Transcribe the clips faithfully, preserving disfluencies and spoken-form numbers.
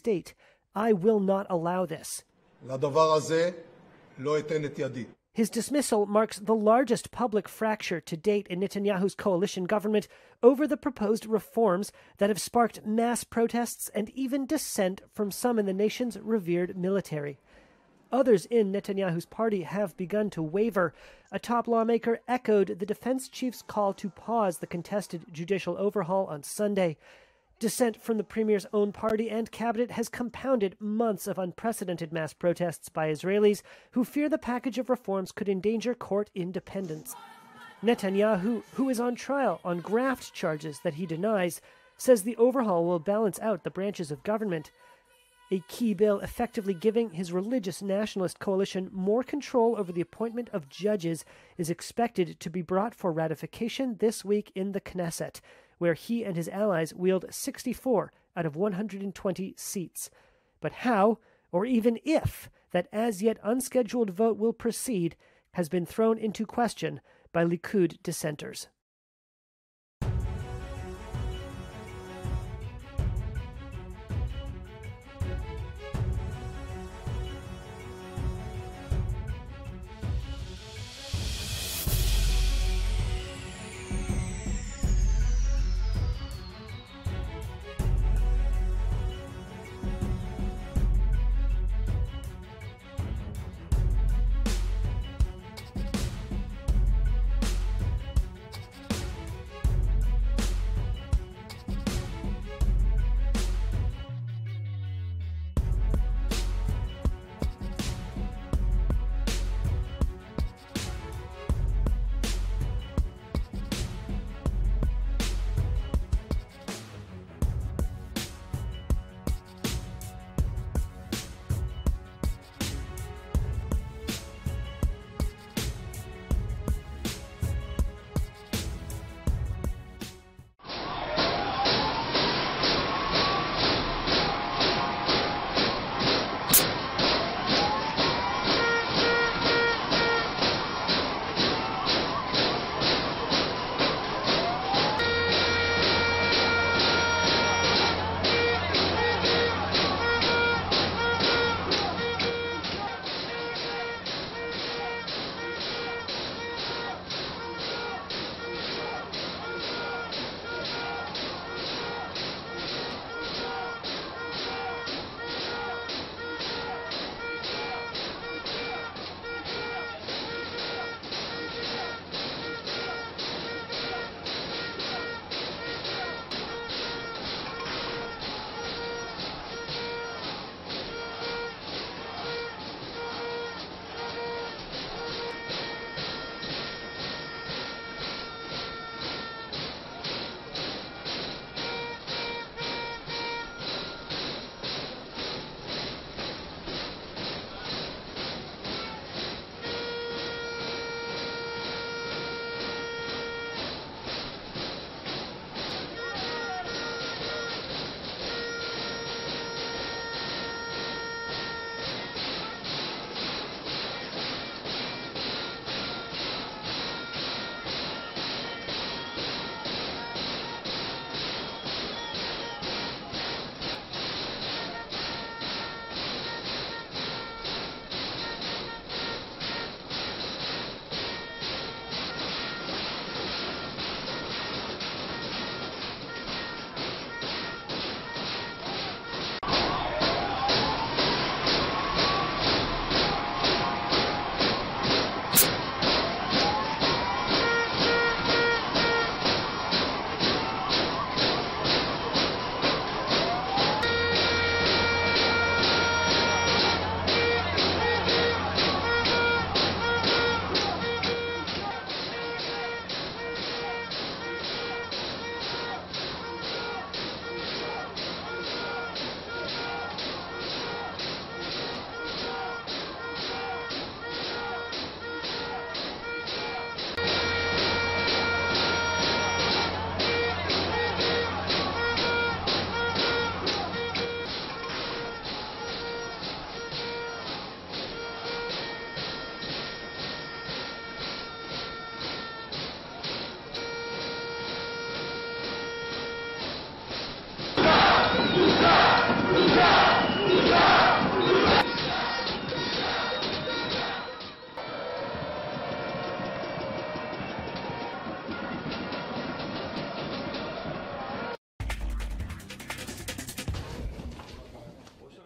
state. I will not allow this. His dismissal marks the largest public fracture to date in Netanyahu's coalition government over the proposed reforms that have sparked mass protests and even dissent from some in the nation's revered military. Others in Netanyahu's party have begun to waver. A top lawmaker echoed the defense chief's call to pause the contested judicial overhaul on Sunday. Dissent from the premier's own party and cabinet has compounded months of unprecedented mass protests by Israelis who fear the package of reforms could endanger court independence. Netanyahu, who is on trial on graft charges that he denies, says the overhaul will balance out the branches of government. A key bill effectively giving his religious nationalist coalition more control over the appointment of judges is expected to be brought for ratification this week in the Knesset, where he and his allies wield sixty-four out of one hundred twenty seats. But how, or even if, that as yet unscheduled vote will proceed has been thrown into question by Likud dissenters.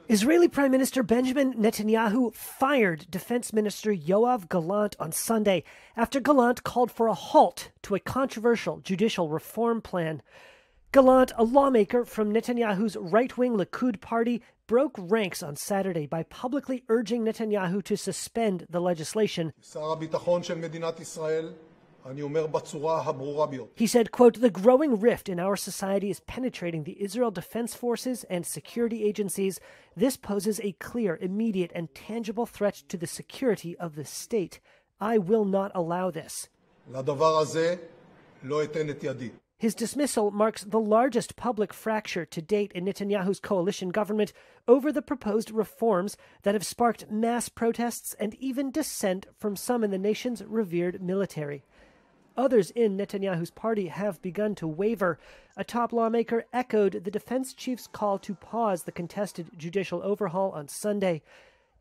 Israeli Prime Minister Benjamin Netanyahu fired Defense Minister Yoav Gallant on Sunday after Gallant called for a halt to a controversial judicial reform plan. Gallant, a lawmaker from Netanyahu's right-wing Likud party, broke ranks on Saturday by publicly urging Netanyahu to suspend the legislation. He said, quote, "The growing rift in our society is penetrating the Israel Defense Forces and security agencies. This poses a clear, immediate, and tangible threat to the security of the state. I will not allow this." His dismissal marks the largest public fracture to date in Netanyahu's coalition government over the proposed reforms that have sparked mass protests and even dissent from some in the nation's revered military. Others in Netanyahu's party have begun to waver. A top lawmaker echoed the defense chief's call to pause the contested judicial overhaul on Sunday.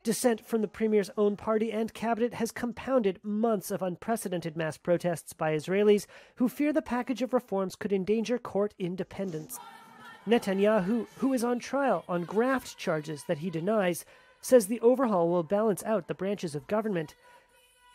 Dissent from the premier's own party and cabinet has compounded months of unprecedented mass protests by Israelis who fear the package of reforms could endanger court independence. Netanyahu, who is on trial on graft charges that he denies, says the overhaul will balance out the branches of government.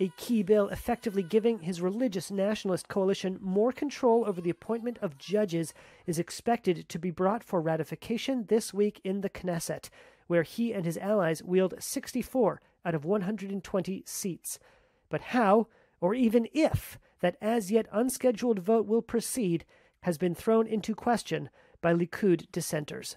A key bill effectively giving his religious nationalist coalition more control over the appointment of judges is expected to be brought for ratification this week in the Knesset, where he and his allies wield sixty-four out of one hundred twenty seats. But how, or even if, that as yet unscheduled vote will proceed has been thrown into question by Likud dissenters.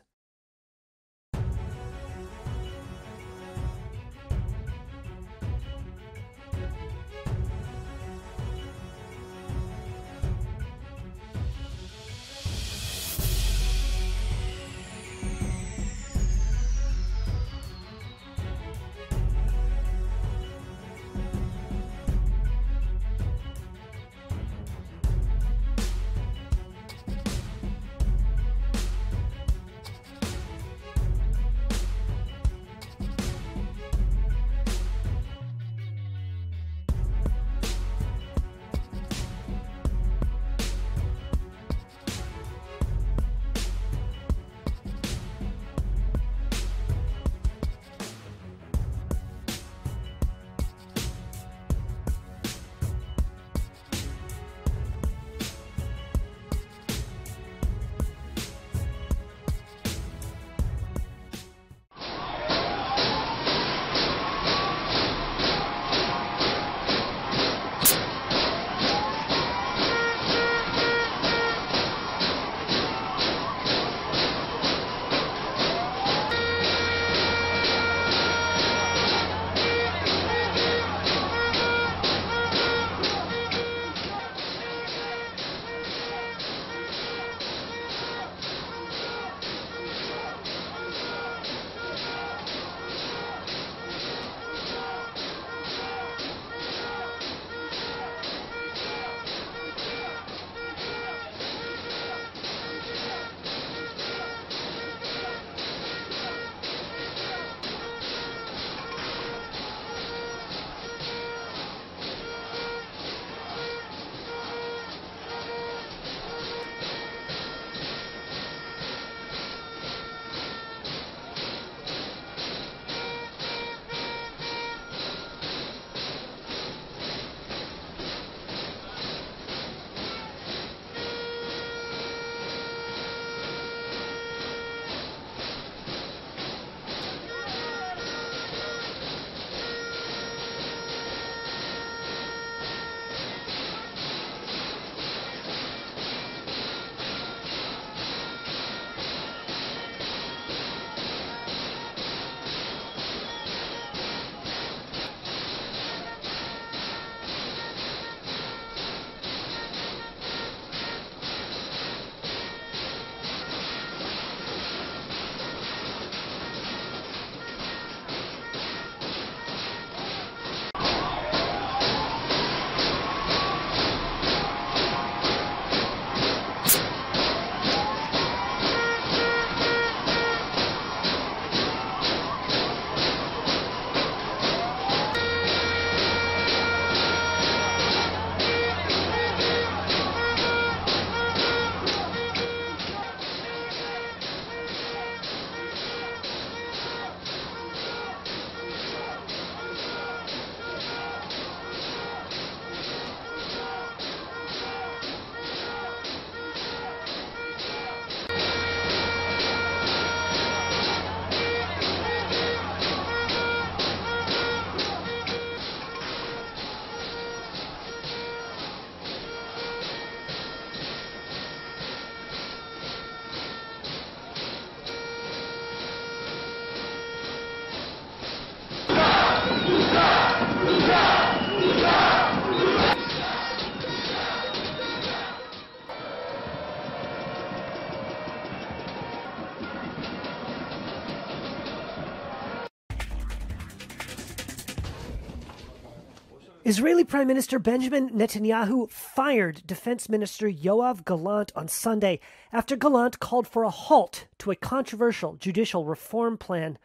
Israeli Prime Minister Benjamin Netanyahu fired Defense Minister Yoav Gallant on Sunday after Gallant called for a halt to a controversial judicial reform plan.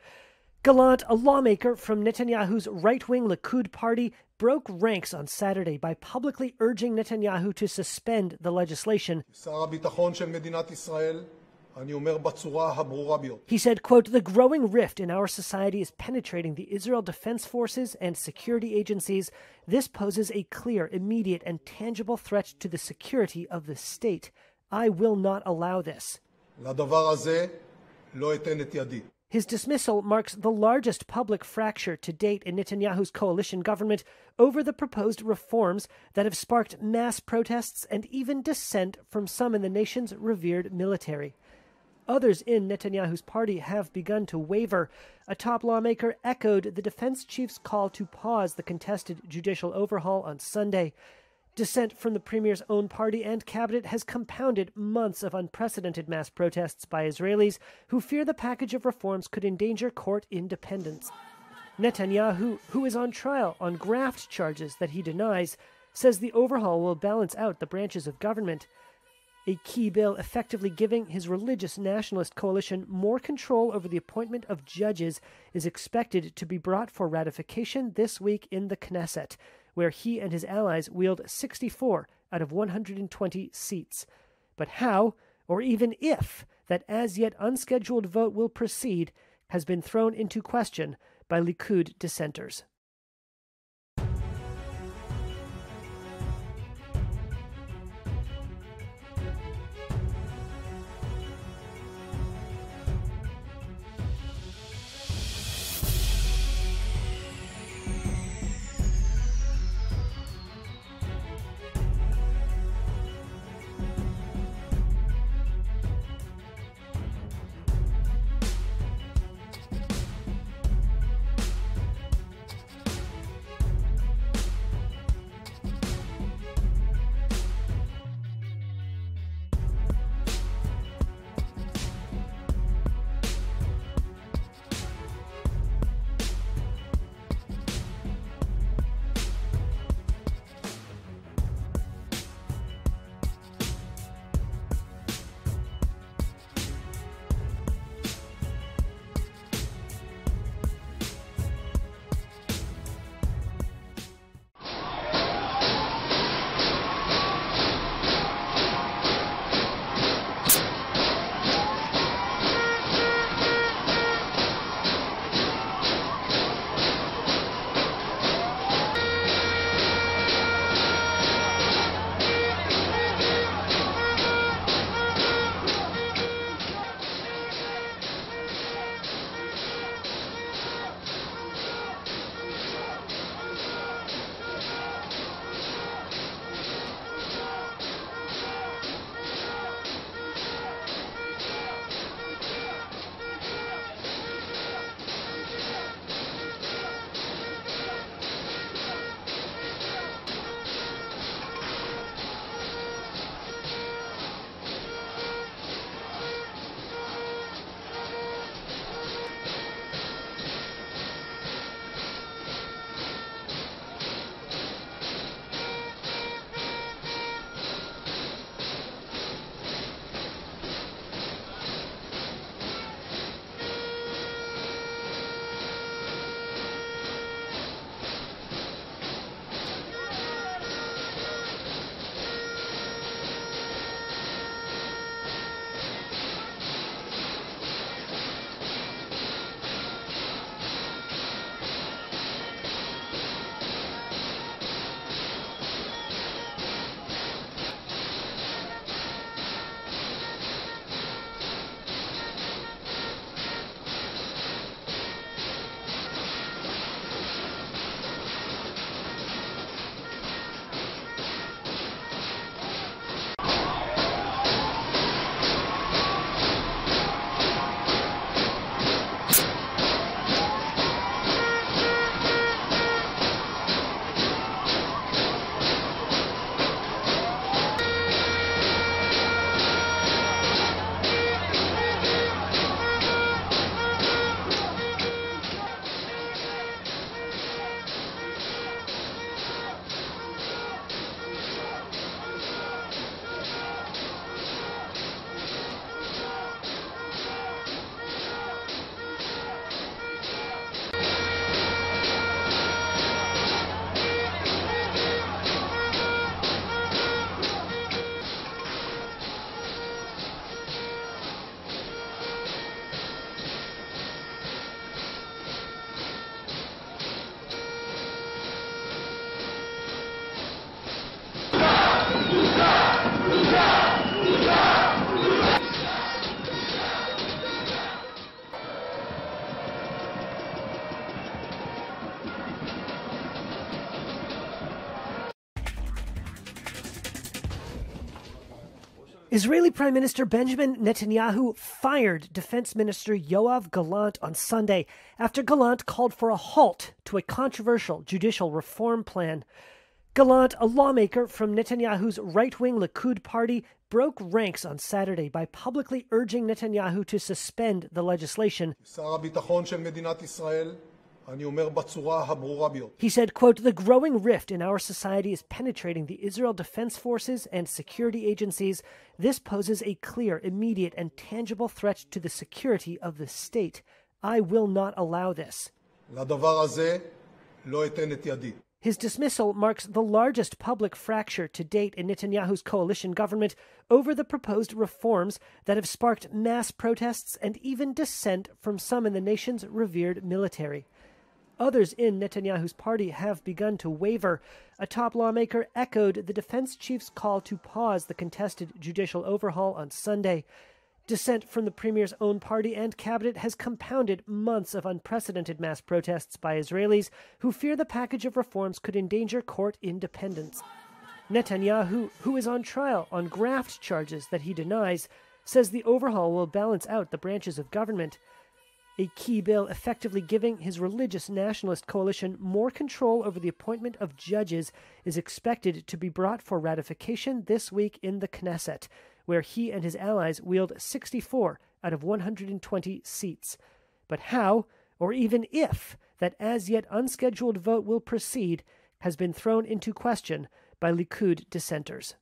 Gallant, a lawmaker from Netanyahu's right-wing Likud party, broke ranks on Saturday by publicly urging Netanyahu to suspend the legislation. He said, quote, "The growing rift in our society is penetrating the Israel Defense Forces and security agencies. This poses a clear, immediate, and tangible threat to the security of the state. I will not allow this." His dismissal marks the largest public fracture to date in Netanyahu's coalition government over the proposed reforms that have sparked mass protests and even dissent from some in the nation's revered military. Others in Netanyahu's party have begun to waver. A top lawmaker echoed the defense chief's call to pause the contested judicial overhaul on Sunday. Dissent from the premier's own party and cabinet has compounded months of unprecedented mass protests by Israelis who fear the package of reforms could endanger court independence. Netanyahu, who is on trial on graft charges that he denies, says the overhaul will balance out the branches of government. A key bill effectively giving his religious nationalist coalition more control over the appointment of judges is expected to be brought for ratification this week in the Knesset, where he and his allies wield sixty-four out of one hundred twenty seats. But how, or even if, that as yet unscheduled vote will proceed has been thrown into question by Likud dissenters. Israeli Prime Minister Benjamin Netanyahu fired Defense Minister Yoav Gallant on Sunday after Gallant called for a halt to a controversial judicial reform plan. Gallant, a lawmaker from Netanyahu's right-wing Likud party, broke ranks on Saturday by publicly urging Netanyahu to suspend the legislation. He said, quote, "The growing rift in our society is penetrating the Israel Defense Forces and security agencies. This poses a clear, immediate, and tangible threat to the security of the state. I will not allow this." His dismissal marks the largest public fracture to date in Netanyahu's coalition government over the proposed reforms that have sparked mass protests and even dissent from some in the nation's revered military. Others in Netanyahu's party have begun to waver. A top lawmaker echoed the defense chief's call to pause the contested judicial overhaul on Sunday. Dissent from the premier's own party and cabinet has compounded months of unprecedented mass protests by Israelis who fear the package of reforms could endanger court independence. Netanyahu, who is on trial on graft charges that he denies, says the overhaul will balance out the branches of government. A key bill effectively giving his religious nationalist coalition more control over the appointment of judges is expected to be brought for ratification this week in the Knesset, where he and his allies wield sixty-four out of one hundred twenty seats. But how, or even if, that as yet unscheduled vote will proceed has been thrown into question by Likud dissenters.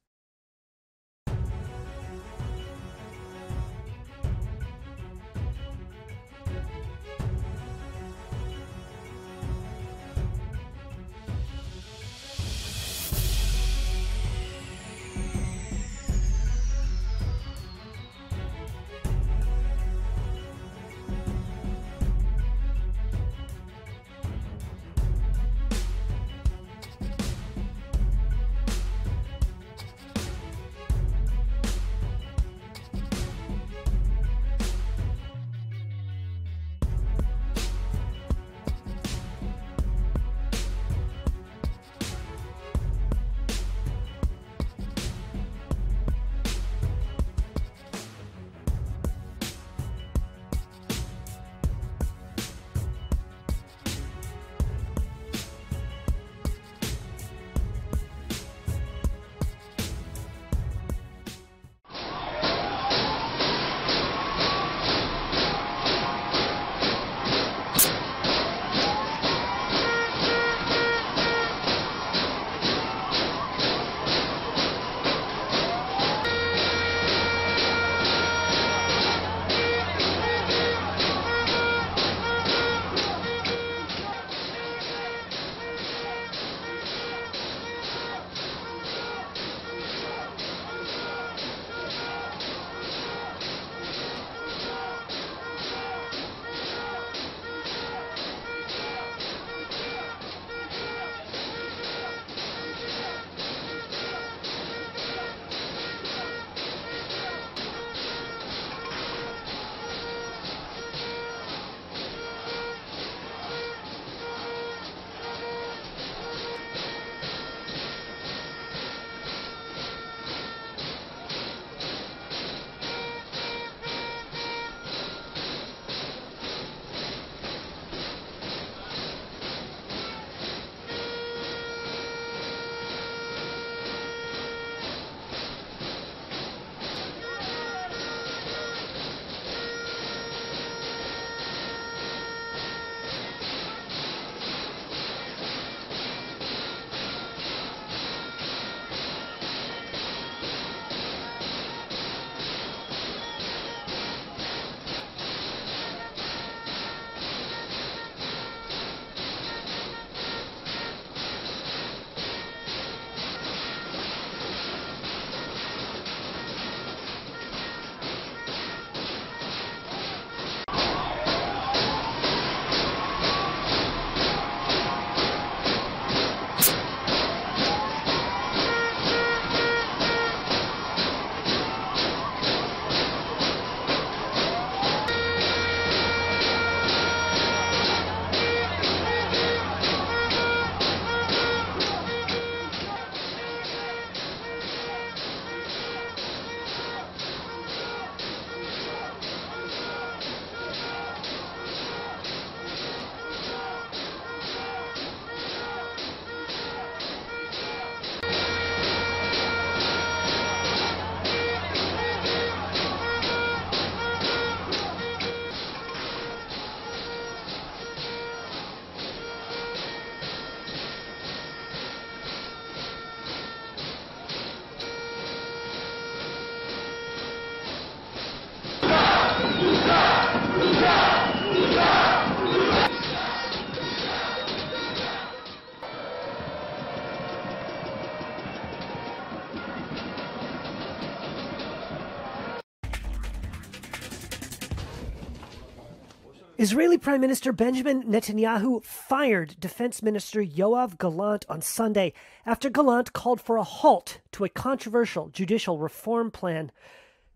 Israeli Prime Minister Benjamin Netanyahu fired Defense Minister Yoav Gallant on Sunday after Gallant called for a halt to a controversial judicial reform plan.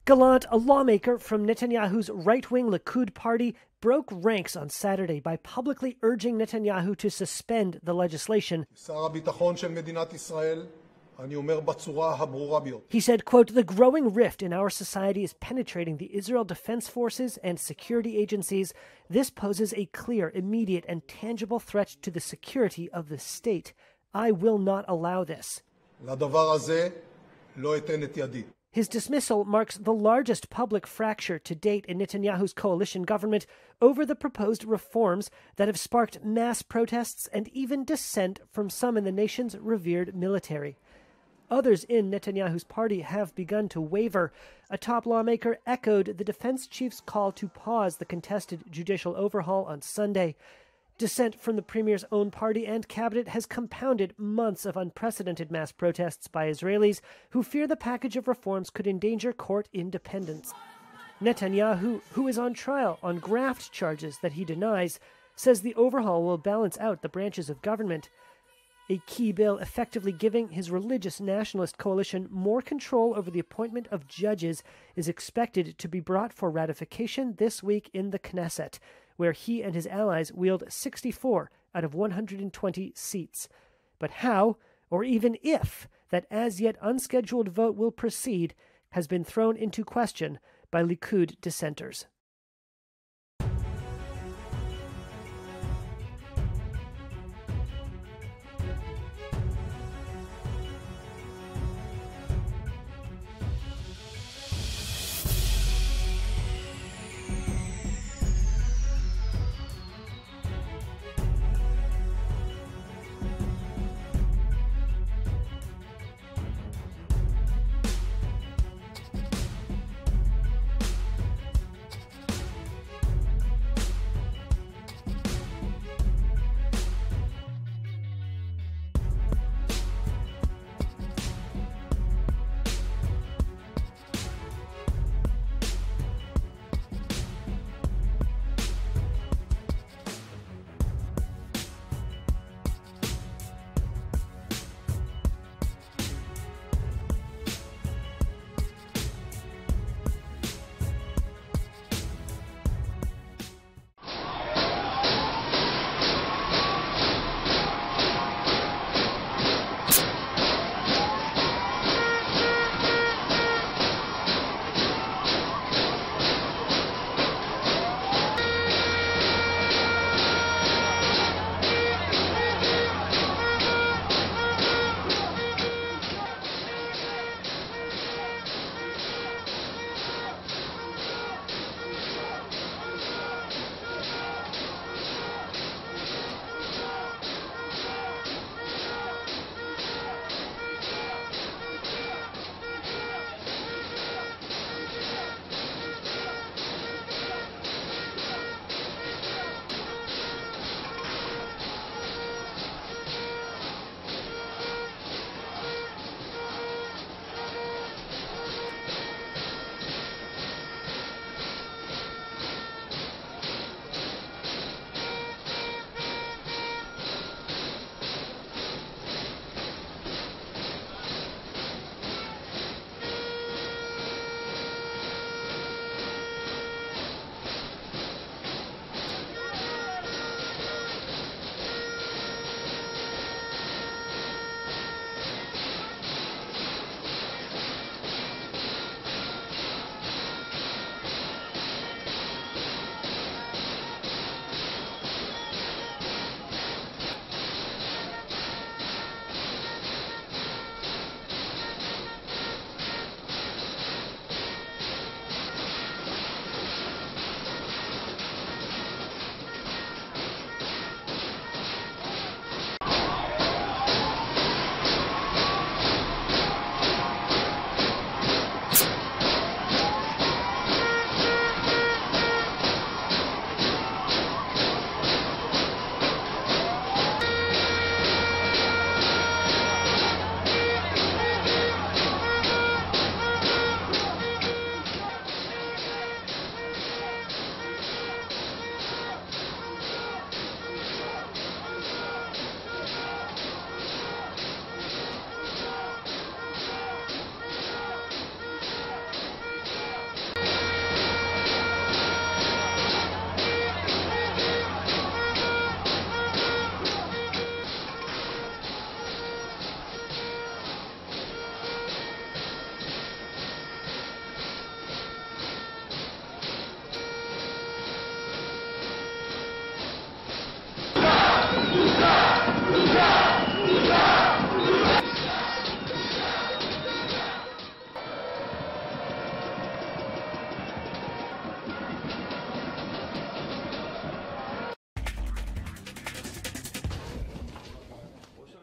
Gallant, a lawmaker from Netanyahu's right-wing Likud party, broke ranks on Saturday by publicly urging Netanyahu to suspend the legislation. He said, quote, "The growing rift in our society is penetrating the Israel Defense Forces and security agencies. This poses a clear, immediate, and tangible threat to the security of the state. I will not allow this." His dismissal marks the largest public fracture to date in Netanyahu's coalition government over the proposed reforms that have sparked mass protests and even dissent from some in the nation's revered military. Others in Netanyahu's party have begun to waver. A top lawmaker echoed the defense chief's call to pause the contested judicial overhaul on Sunday. Dissent from the premier's own party and cabinet has compounded months of unprecedented mass protests by Israelis who fear the package of reforms could endanger court independence. Netanyahu, who is on trial on graft charges that he denies, says the overhaul will balance out the branches of government. A key bill effectively giving his religious nationalist coalition more control over the appointment of judges is expected to be brought for ratification this week in the Knesset, where he and his allies wield sixty-four out of one hundred twenty seats. But how, or even if, that as yet unscheduled vote will proceed has been thrown into question by Likud dissenters.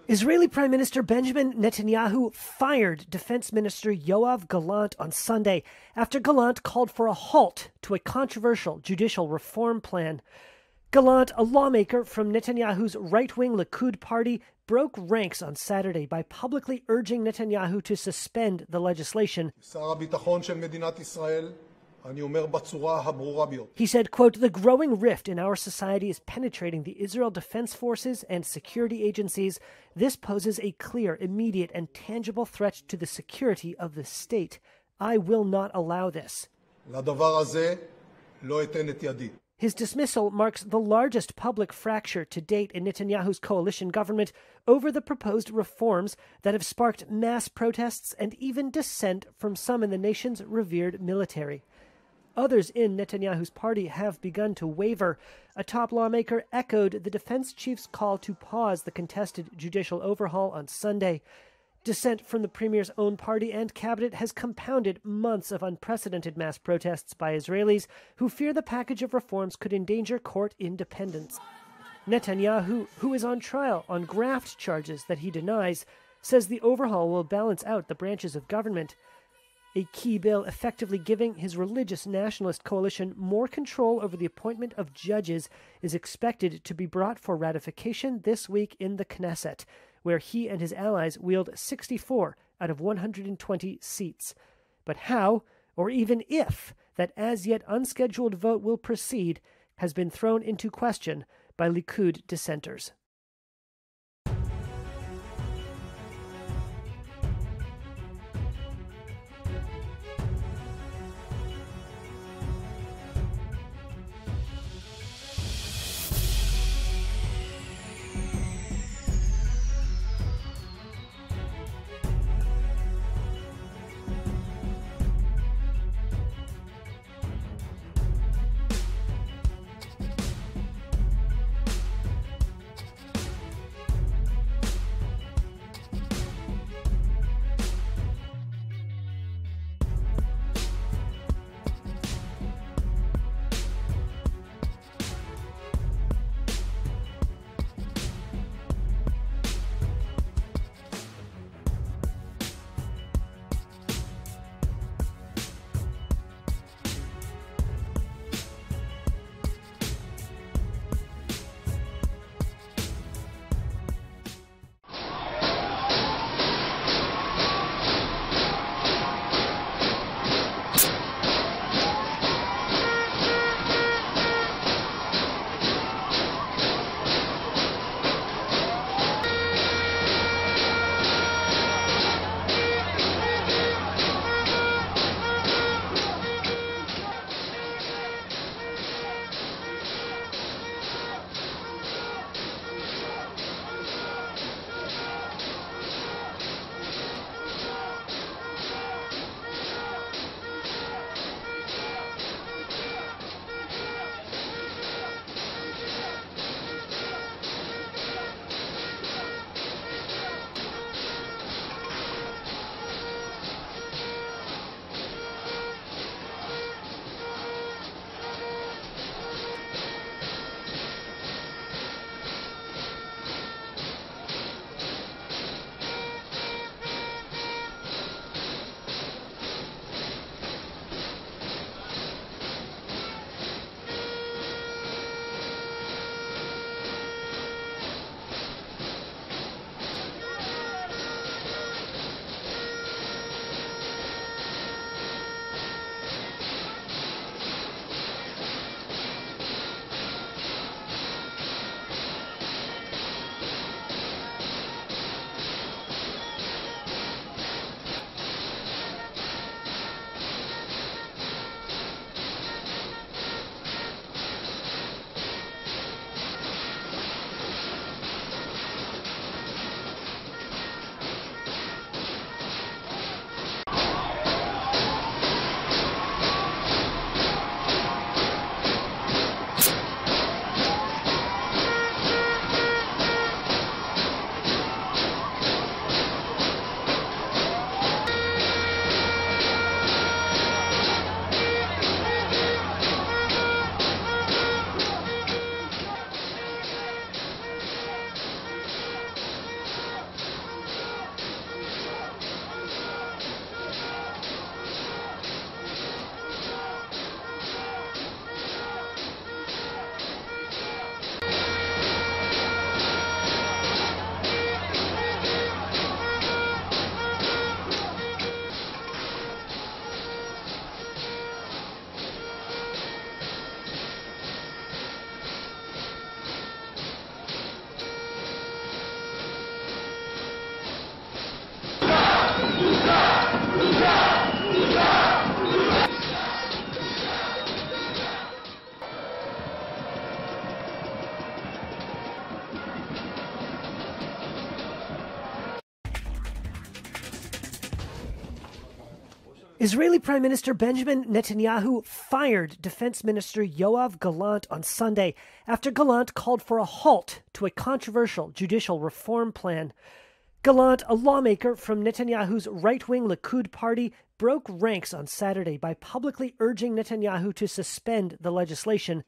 Israeli Prime Minister Benjamin Netanyahu fired Defense Minister Yoav Gallant on Sunday after Gallant called for a halt to a controversial judicial reform plan. Gallant, a lawmaker from Netanyahu's right-wing Likud party, broke ranks on Saturday by publicly urging Netanyahu to suspend the legislation. He said, quote, "The growing rift in our society is penetrating the Israel Defense Forces and security agencies. This poses a clear, immediate, and tangible threat to the security of the state. I will not allow this." His dismissal marks the largest public fracture to date in Netanyahu's coalition government over the proposed reforms that have sparked mass protests and even dissent from some in the nation's revered military. Others in Netanyahu's party have begun to waver. A top lawmaker echoed the defense chief's call to pause the contested judicial overhaul on Sunday. Dissent from the premier's own party and cabinet has compounded months of unprecedented mass protests by Israelis who fear the package of reforms could endanger court independence. Netanyahu, who is on trial on graft charges that he denies, says the overhaul will balance out the branches of government. A key bill effectively giving his religious nationalist coalition more control over the appointment of judges is expected to be brought for ratification this week in the Knesset, where he and his allies wield sixty-four out of one hundred twenty seats. But how, or even if, that as yet unscheduled vote will proceed has been thrown into question by Likud dissenters. Israeli Prime Minister Benjamin Netanyahu fired Defense Minister Yoav Gallant on Sunday after Gallant called for a halt to a controversial judicial reform plan. Gallant, a lawmaker from Netanyahu's right-wing Likud party, broke ranks on Saturday by publicly urging Netanyahu to suspend the legislation.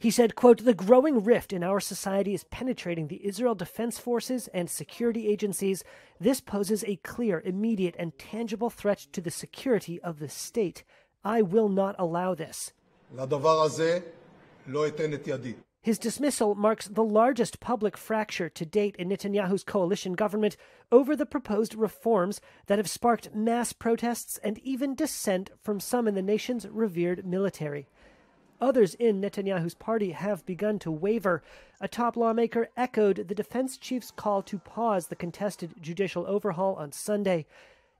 He said, quote, "The growing rift in our society is penetrating the Israel Defense Forces and security agencies. This poses a clear, immediate, and tangible threat to the security of the state. I will not allow this." His dismissal marks the largest public fracture to date in Netanyahu's coalition government over the proposed reforms that have sparked mass protests and even dissent from some in the nation's revered military. Others in Netanyahu's party have begun to waver. A top lawmaker echoed the defense chief's call to pause the contested judicial overhaul on Sunday.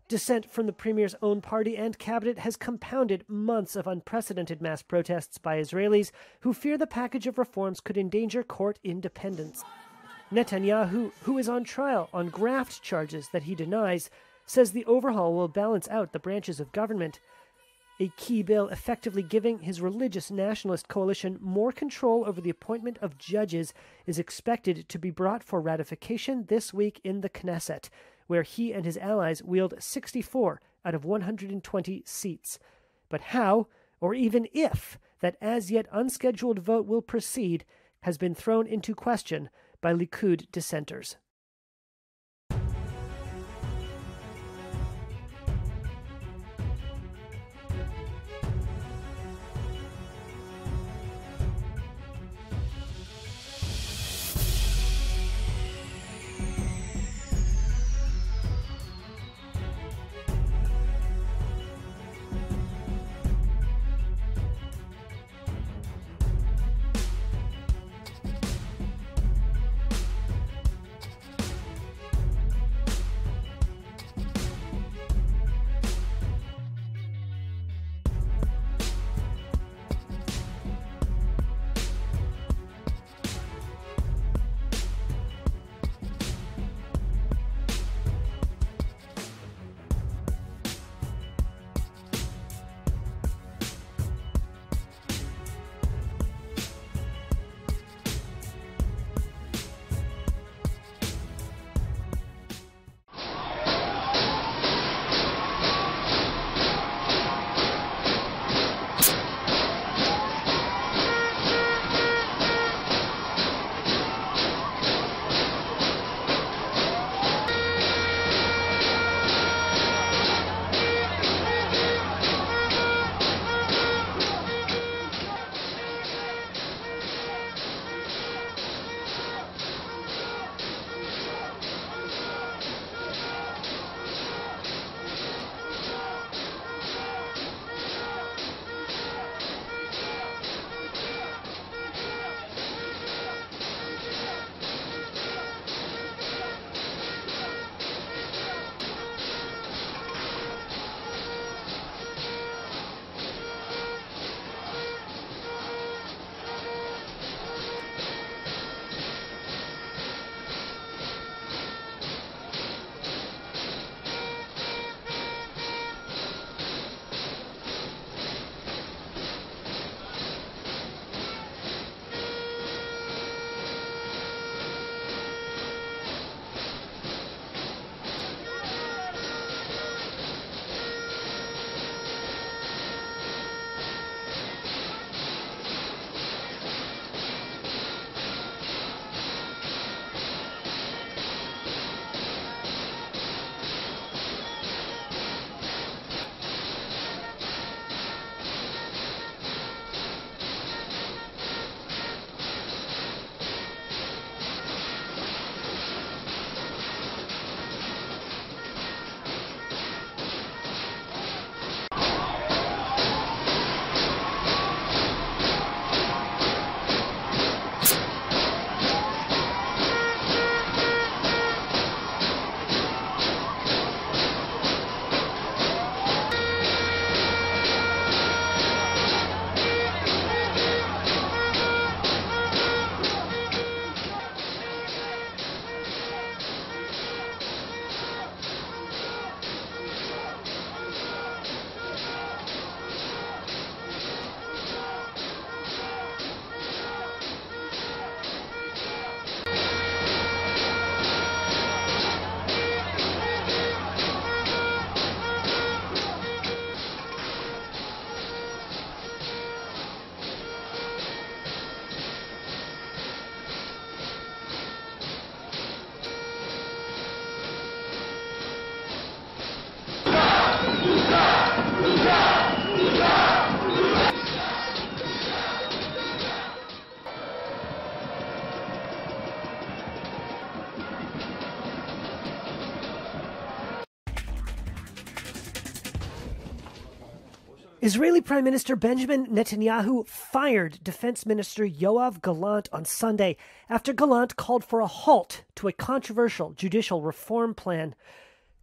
Dissent from the premier's own party and cabinet has compounded months of unprecedented mass protests by Israelis who fear the package of reforms could endanger court independence. Netanyahu, who is on trial on graft charges that he denies, says the overhaul will balance out the branches of government. A key bill effectively giving his religious nationalist coalition more control over the appointment of judges is expected to be brought for ratification this week in the Knesset, where he and his allies wield sixty-four out of one hundred twenty seats. But how, or even if, that as yet unscheduled vote will proceed has been thrown into question by Likud dissenters. Israeli Prime Minister Benjamin Netanyahu fired Defense Minister Yoav Gallant on Sunday after Gallant called for a halt to a controversial judicial reform plan.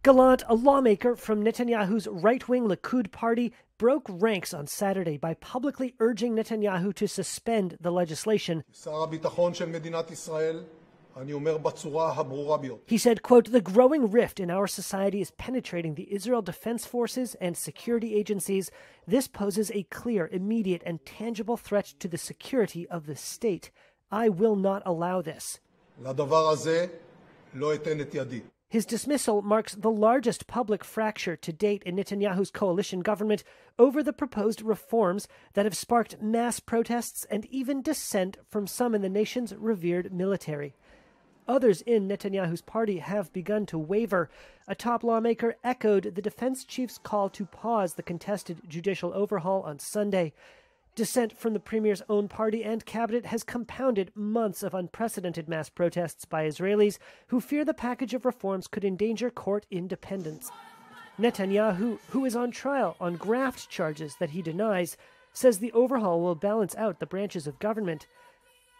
Gallant, a lawmaker from Netanyahu's right-wing Likud party, broke ranks on Saturday by publicly urging Netanyahu to suspend the legislation. He said, quote, "The growing rift in our society is penetrating the Israel Defense Forces and security agencies. This poses a clear, immediate, and tangible threat to the security of the state. I will not allow this." His dismissal marks the largest public fracture to date in Netanyahu's coalition government over the proposed reforms that have sparked mass protests and even dissent from some in the nation's revered military. Others in Netanyahu's party have begun to waver. A top lawmaker echoed the defense chief's call to pause the contested judicial overhaul on Sunday. Dissent from the premier's own party and cabinet has compounded months of unprecedented mass protests by Israelis who fear the package of reforms could endanger court independence. Netanyahu, who is on trial on graft charges that he denies, says the overhaul will balance out the branches of government.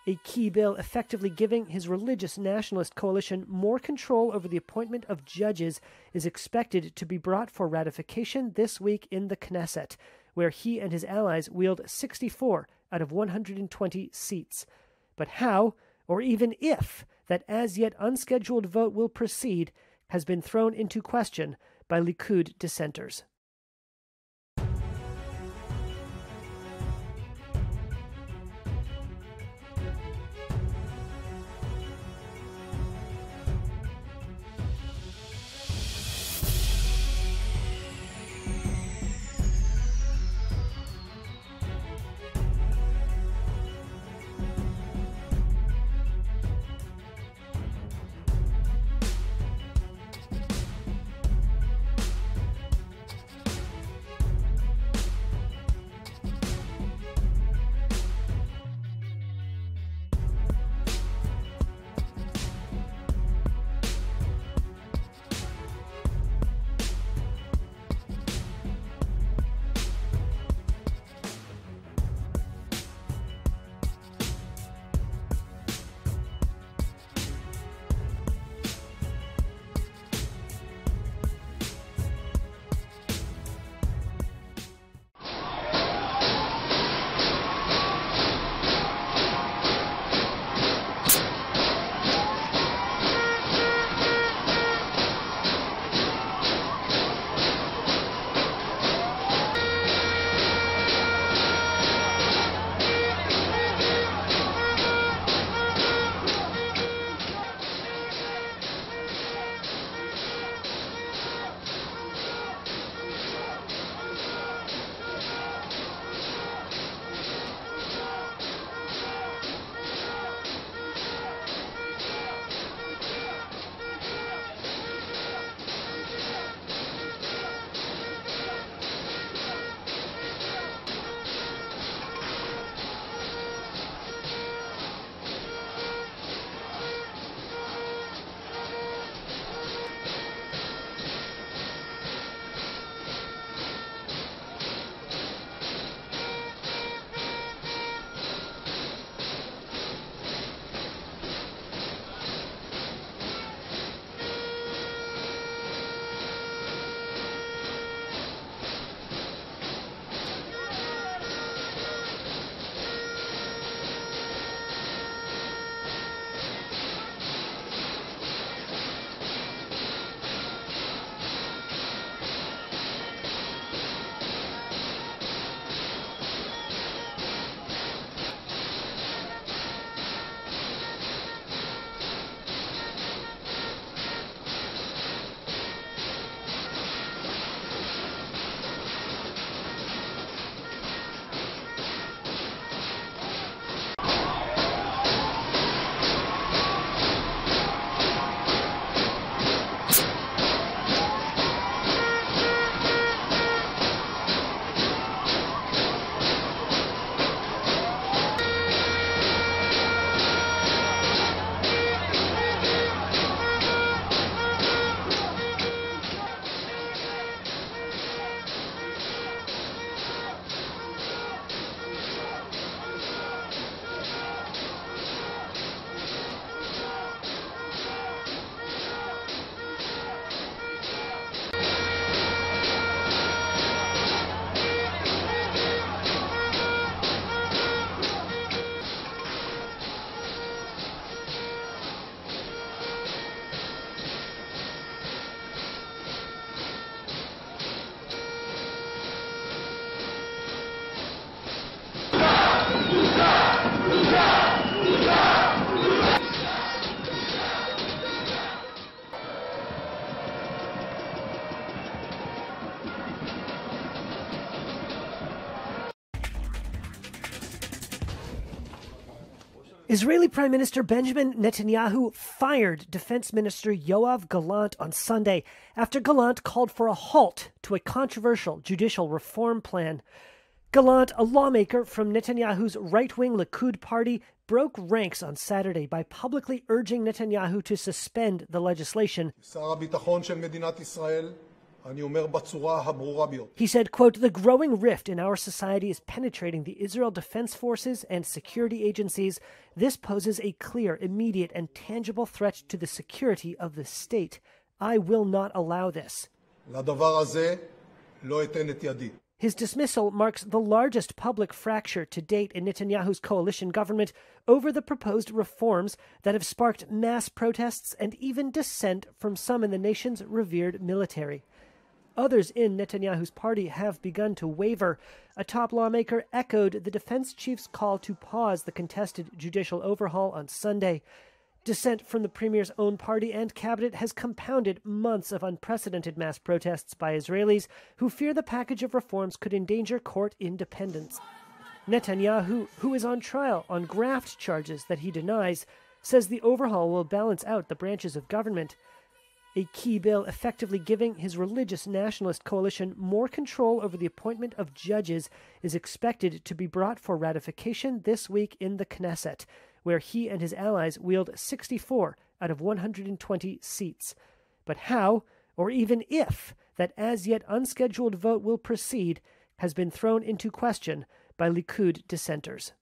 A key bill effectively giving his religious nationalist coalition more control over the appointment of judges is expected to be brought for ratification this week in the Knesset, where he and his allies wield sixty-four out of one hundred twenty seats. But how, or even if, that as yet unscheduled vote will proceed has been thrown into question by Likud dissenters. Israeli Prime Minister Benjamin Netanyahu fired Defense Minister Yoav Gallant on Sunday after Gallant called for a halt to a controversial judicial reform plan. Gallant, a lawmaker from Netanyahu's right-wing Likud party, broke ranks on Saturday by publicly urging Netanyahu to suspend the legislation. He said, quote, "The growing rift in our society is penetrating the Israel Defense Forces and security agencies. This poses a clear, immediate, and tangible threat to the security of the state. I will not allow this." His dismissal marks the largest public fracture to date in Netanyahu's coalition government over the proposed reforms that have sparked mass protests and even dissent from some in the nation's revered military. Others in Netanyahu's party have begun to waver. A top lawmaker echoed the defense chief's call to pause the contested judicial overhaul on Sunday. Dissent from the premier's own party and cabinet has compounded months of unprecedented mass protests by Israelis who fear the package of reforms could endanger court independence. Netanyahu, who is on trial on graft charges that he denies, says the overhaul will balance out the branches of government. A key bill effectively giving his religious nationalist coalition more control over the appointment of judges is expected to be brought for ratification this week in the Knesset, where he and his allies wield sixty-four out of one hundred twenty seats. But how, or even if, that as yet unscheduled vote will proceed has been thrown into question by Likud dissenters.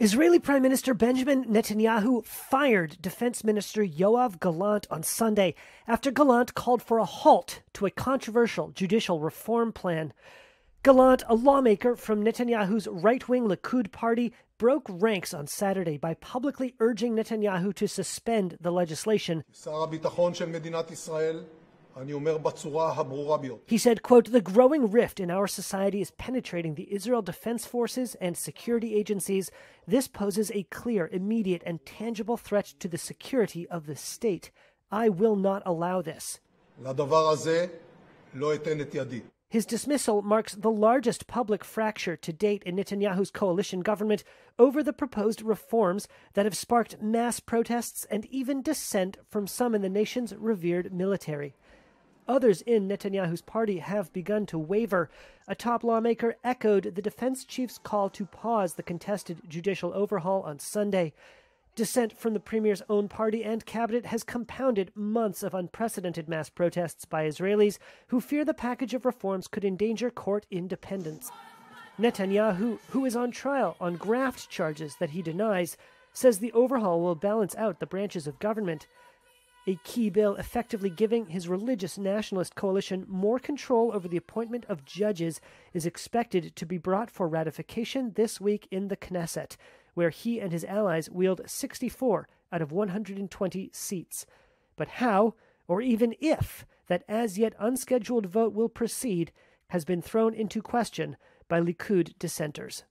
Israeli Prime Minister Benjamin Netanyahu fired Defense Minister Yoav Gallant on Sunday after Gallant called for a halt to a controversial judicial reform plan. Gallant, a lawmaker from Netanyahu's right-wing Likud party, broke ranks on Saturday by publicly urging Netanyahu to suspend the legislation. He said, quote, "The growing rift in our society is penetrating the Israel Defense Forces and security agencies. This poses a clear, immediate, and tangible threat to the security of the state. I will not allow this." His dismissal marks the largest public fracture to date in Netanyahu's coalition government over the proposed reforms that have sparked mass protests and even dissent from some in the nation's revered military. Others in Netanyahu's party have begun to waver. A top lawmaker echoed the defense chief's call to pause the contested judicial overhaul on Sunday. Dissent from the premier's own party and cabinet has compounded months of unprecedented mass protests by Israelis who fear the package of reforms could endanger court independence. Netanyahu, who is on trial on graft charges that he denies, says the overhaul will balance out the branches of government. A key bill effectively giving his religious nationalist coalition more control over the appointment of judges is expected to be brought for ratification this week in the Knesset, where he and his allies wield sixty-four out of one hundred twenty seats. But how, or even if, that as-yet unscheduled vote will proceed has been thrown into question by Likud dissenters.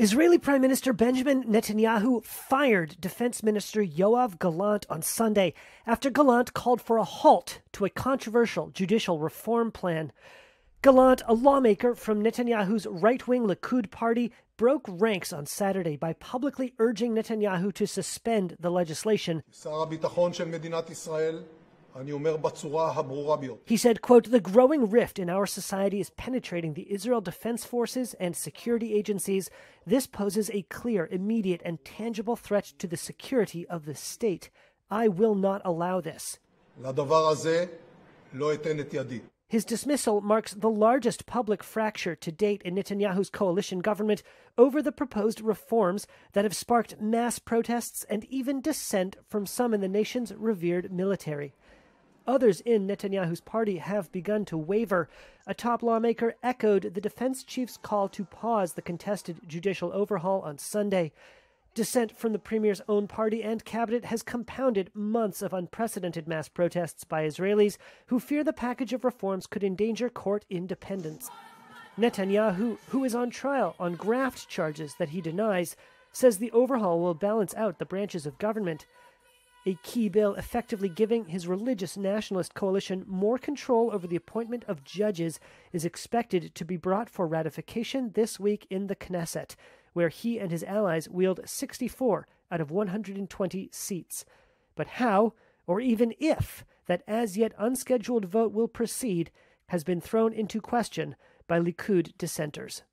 Israeli Prime Minister Benjamin Netanyahu fired Defense Minister Yoav Gallant on Sunday after Gallant called for a halt to a controversial judicial reform plan. Gallant, a lawmaker from Netanyahu's right-wing Likud party, broke ranks on Saturday by publicly urging Netanyahu to suspend the legislation. He said, quote, "The growing rift in our society is penetrating the Israel Defense Forces and security agencies. This poses a clear, immediate, and tangible threat to the security of the state. I will not allow this." His dismissal marks the largest public fracture to date in Netanyahu's coalition government over the proposed reforms that have sparked mass protests and even dissent from some in the nation's revered military. Others in Netanyahu's party have begun to waver. A top lawmaker echoed the defense chief's call to pause the contested judicial overhaul on Sunday. Dissent from the premier's own party and cabinet has compounded months of unprecedented mass protests by Israelis who fear the package of reforms could endanger court independence. Netanyahu, who is on trial on graft charges that he denies, says the overhaul will balance out the branches of government. A key bill effectively giving his religious nationalist coalition more control over the appointment of judges is expected to be brought for ratification this week in the Knesset, where he and his allies wield sixty-four out of one hundred twenty seats. But how, or even if, that as-yet unscheduled vote will proceed has been thrown into question by Likud dissenters.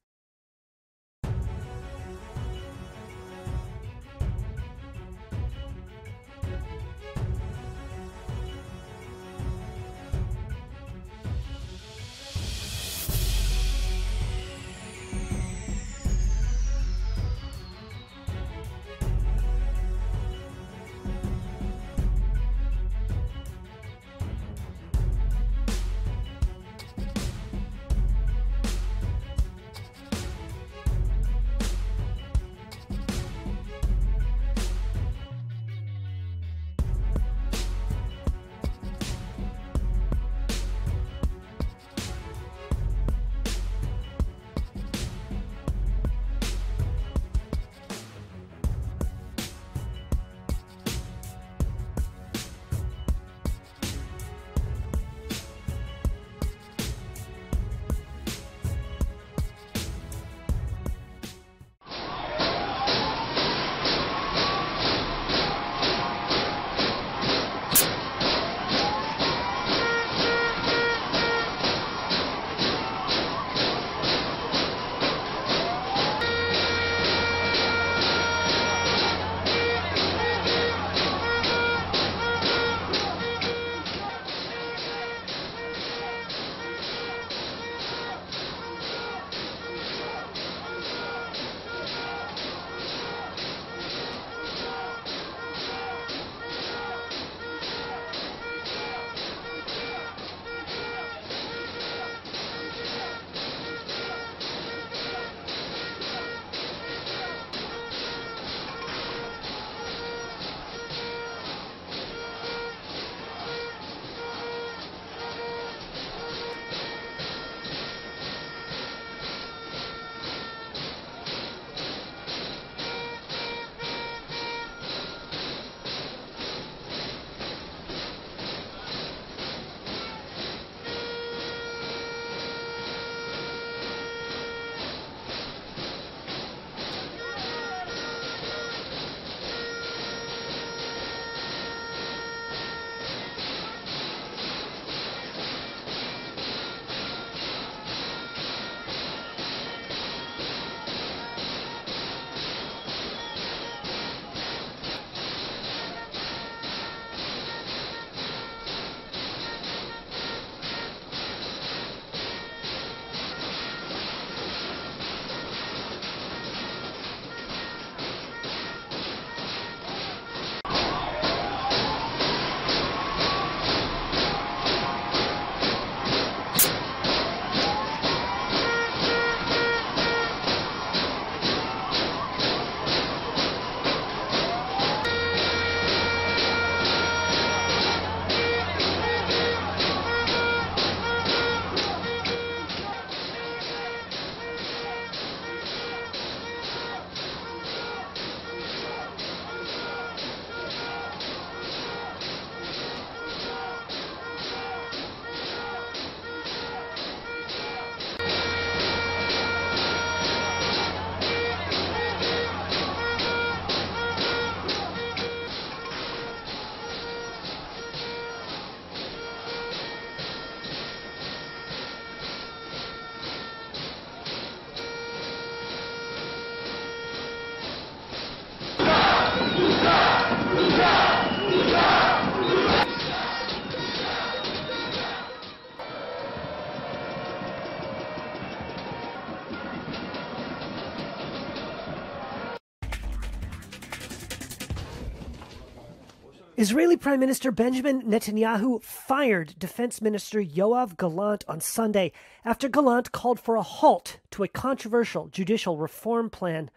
Israeli Prime Minister Benjamin Netanyahu fired Defense Minister Yoav Gallant on Sunday after Gallant called for a halt to a controversial judicial reform plan.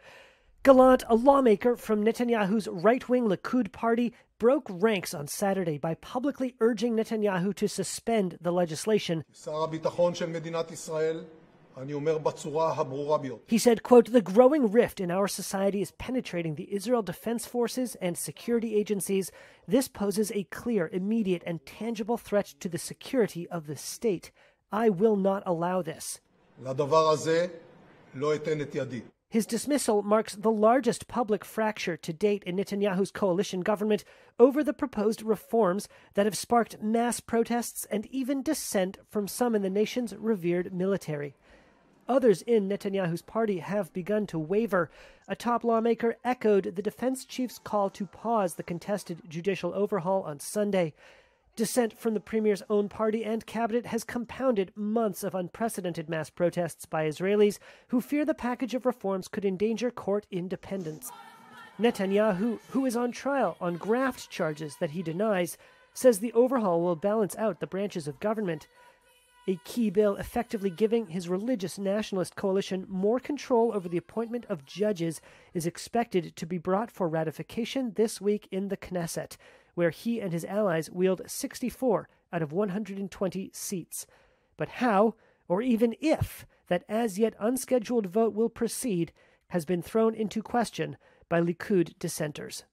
Gallant, a lawmaker from Netanyahu's right-wing Likud party, broke ranks on Saturday by publicly urging Netanyahu to suspend the legislation. He said, quote, "The growing rift in our society is penetrating the Israel Defense Forces and security agencies. This poses a clear, immediate, and tangible threat to the security of the state. I will not allow this." His dismissal marks the largest public fracture to date in Netanyahu's coalition government over the proposed reforms that have sparked mass protests and even dissent from some in the nation's revered military. Others in Netanyahu's party have begun to waver. A top lawmaker echoed the defense chief's call to pause the contested judicial overhaul on Sunday. Dissent from the premier's own party and cabinet has compounded months of unprecedented mass protests by Israelis who fear the package of reforms could endanger court independence. Netanyahu, who is on trial on graft charges that he denies, says the overhaul will balance out the branches of government. A key bill effectively giving his religious nationalist coalition more control over the appointment of judges is expected to be brought for ratification this week in the Knesset, where he and his allies wield sixty-four out of one hundred twenty seats. But how, or even if, that as-yet unscheduled vote will proceed has been thrown into question by Likud dissenters.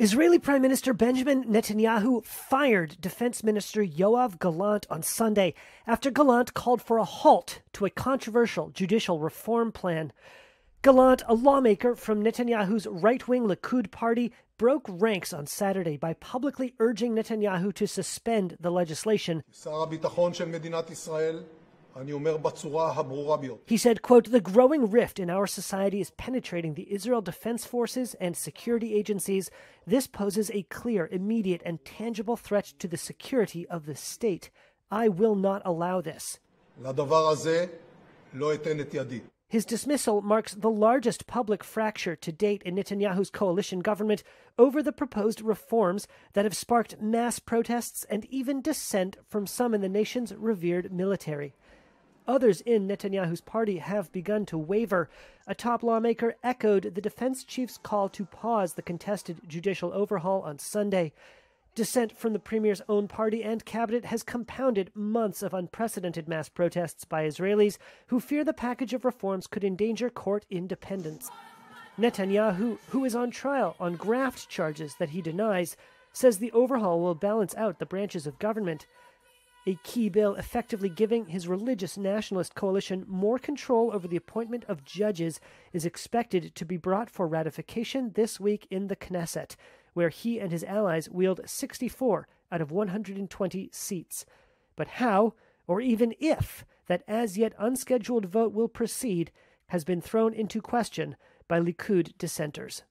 Israeli Prime Minister Benjamin Netanyahu fired Defense Minister Yoav Gallant on Sunday after Gallant called for a halt to a controversial judicial reform plan. Gallant, a lawmaker from Netanyahu's right-wing Likud party, broke ranks on Saturday by publicly urging Netanyahu to suspend the legislation. He said, quote, "The growing rift in our society is penetrating the Israel Defense Forces and security agencies. This poses a clear, immediate, and tangible threat to the security of the state. I will not allow this." His dismissal marks the largest public fracture to date in Netanyahu's coalition government over the proposed reforms that have sparked mass protests and even dissent from some in the nation's revered military. Others in Netanyahu's party have begun to waver. A top lawmaker echoed the defense chief's call to pause the contested judicial overhaul on Sunday. Dissent from the premier's own party and cabinet has compounded months of unprecedented mass protests by Israelis who fear the package of reforms could endanger court independence. Netanyahu, who is on trial on graft charges that he denies, says the overhaul will balance out the branches of government. A key bill effectively giving his religious nationalist coalition more control over the appointment of judges is expected to be brought for ratification this week in the Knesset, where he and his allies wield sixty-four out of one hundred twenty seats. But how, or even if, that as-yet unscheduled vote will proceed has been thrown into question by Likud dissenters.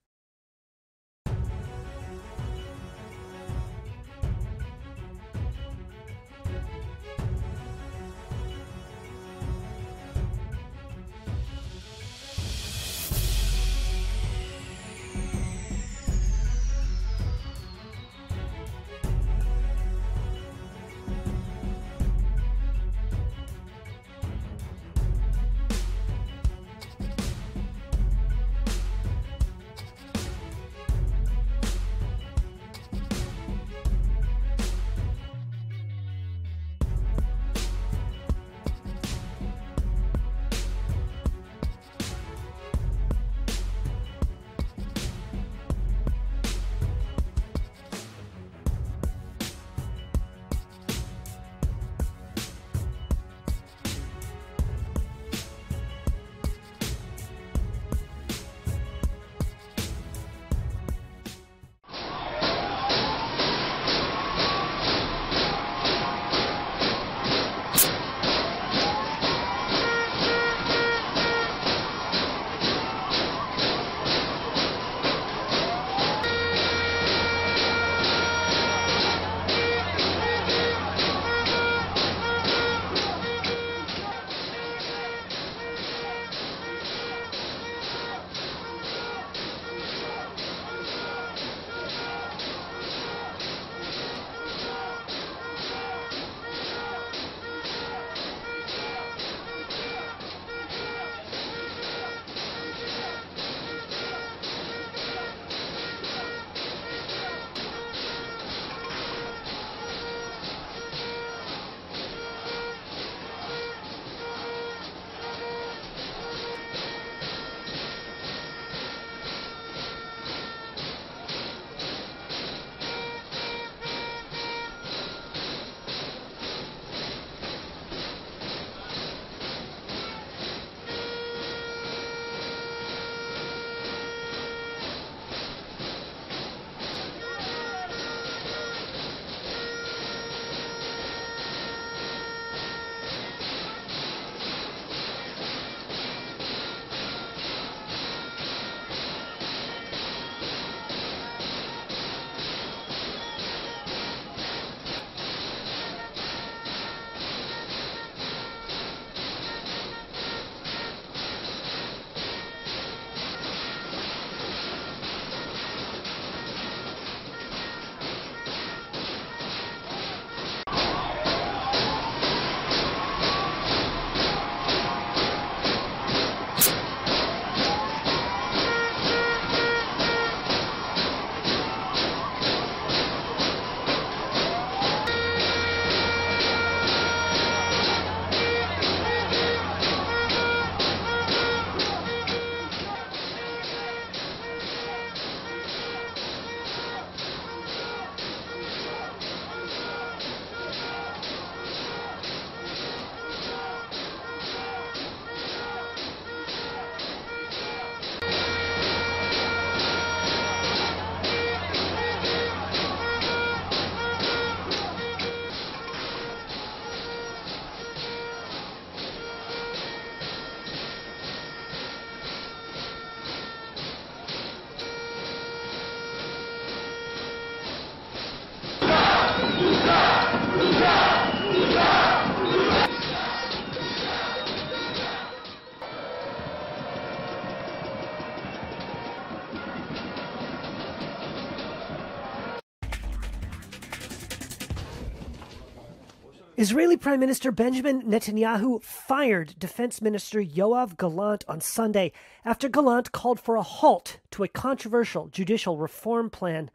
Israeli Prime Minister Benjamin Netanyahu fired Defense Minister Yoav Gallant on Sunday after Gallant called for a halt to a controversial judicial reform plan.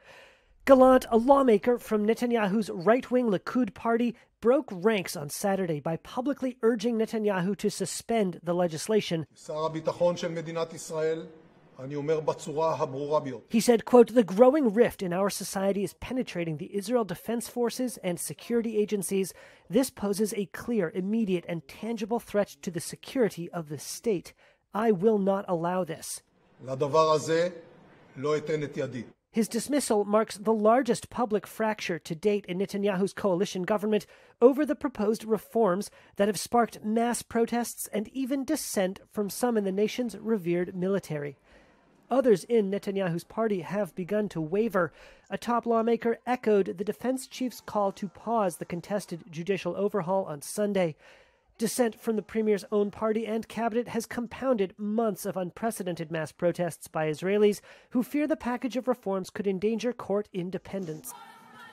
Gallant, a lawmaker from Netanyahu's right-wing Likud party, broke ranks on Saturday by publicly urging Netanyahu to suspend the legislation. He said, quote, "The growing rift in our society is penetrating the Israel Defense Forces and security agencies. This poses a clear, immediate, and tangible threat to the security of the state. I will not allow this." His dismissal marks the largest public fracture to date in Netanyahu's coalition government over the proposed reforms that have sparked mass protests and even dissent from some in the nation's revered military. Others in Netanyahu's party have begun to waver. A top lawmaker echoed the defense chief's call to pause the contested judicial overhaul on Sunday. Dissent from the premier's own party and cabinet has compounded months of unprecedented mass protests by Israelis who fear the package of reforms could endanger court independence.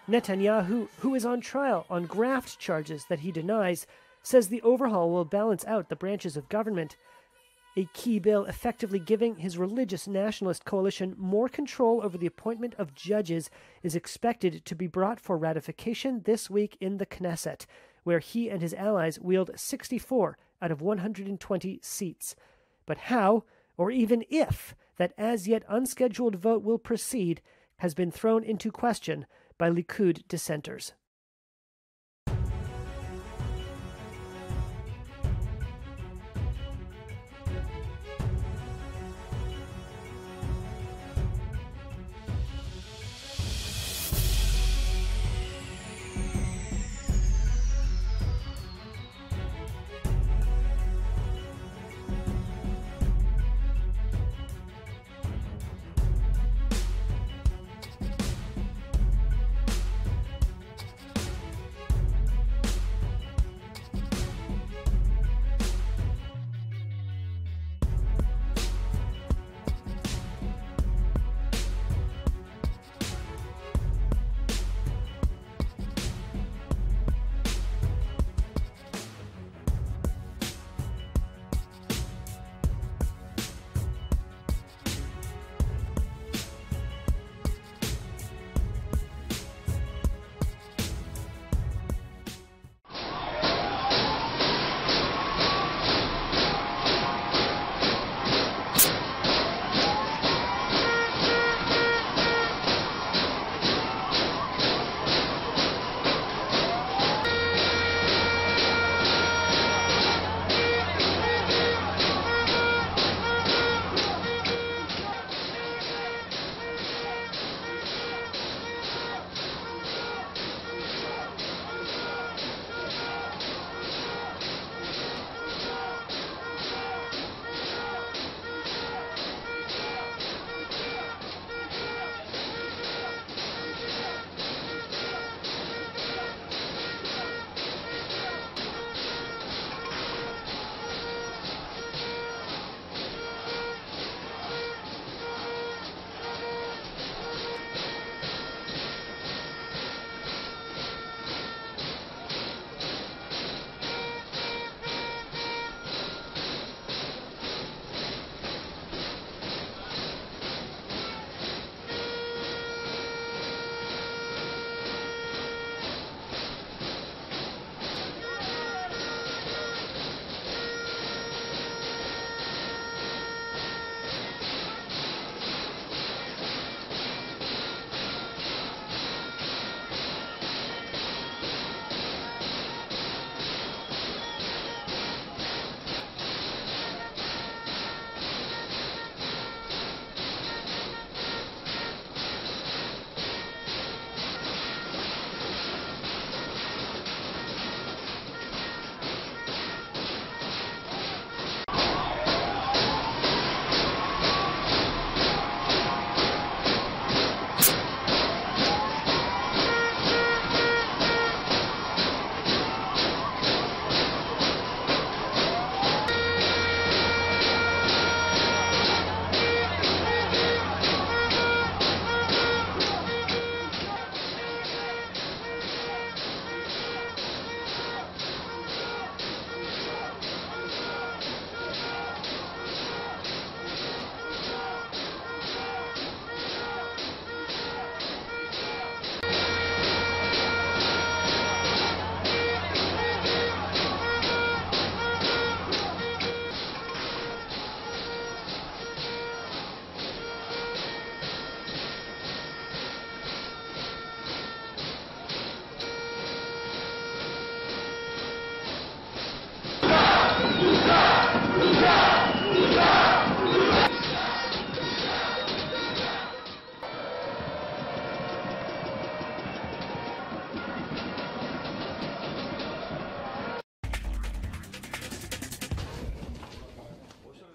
Netanyahu, who is on trial on graft charges that he denies, says the overhaul will balance out the branches of government. A key bill effectively giving his religious nationalist coalition more control over the appointment of judges is expected to be brought for ratification this week in the Knesset, where he and his allies wield sixty-four out of one hundred twenty seats. But how, or even if, that as-yet unscheduled vote will proceed has been thrown into question by Likud dissenters.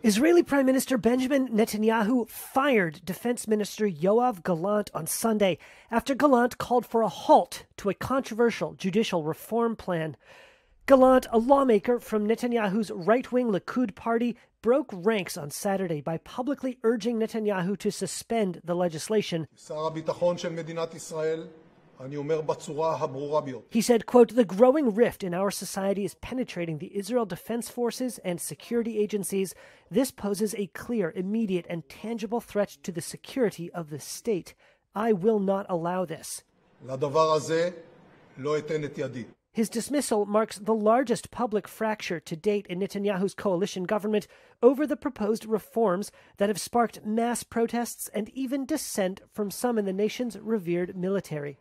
Israeli Prime Minister Benjamin Netanyahu fired Defense Minister Yoav Gallant on Sunday after Gallant called for a halt to a controversial judicial reform plan. Gallant, a lawmaker from Netanyahu's right-wing Likud party, broke ranks on Saturday by publicly urging Netanyahu to suspend the legislation. He said, quote, "The growing rift in our society is penetrating the Israel Defense Forces and security agencies. This poses a clear, immediate, and tangible threat to the security of the state. I will not allow this." His dismissal marks the largest public fracture to date in Netanyahu's coalition government over the proposed reforms that have sparked mass protests and even dissent from some in the nation's revered military.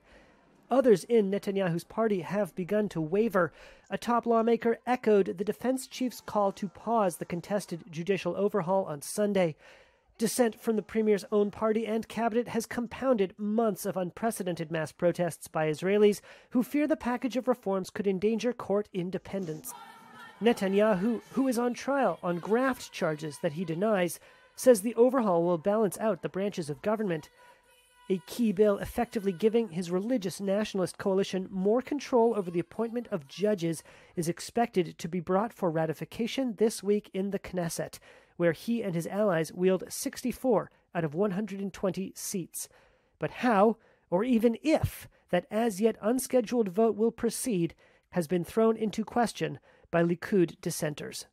Others in Netanyahu's party have begun to waver. A top lawmaker echoed the defense chief's call to pause the contested judicial overhaul on Sunday. Dissent from the premier's own party and cabinet has compounded months of unprecedented mass protests by Israelis who fear the package of reforms could endanger court independence. Netanyahu, who is on trial on graft charges that he denies, says the overhaul will balance out the branches of government. A key bill effectively giving his religious nationalist coalition more control over the appointment of judges is expected to be brought for ratification this week in the Knesset, where he and his allies wield sixty-four out of one hundred twenty seats. But how, or even if, that as yet unscheduled vote will proceed has been thrown into question by Likud dissenters.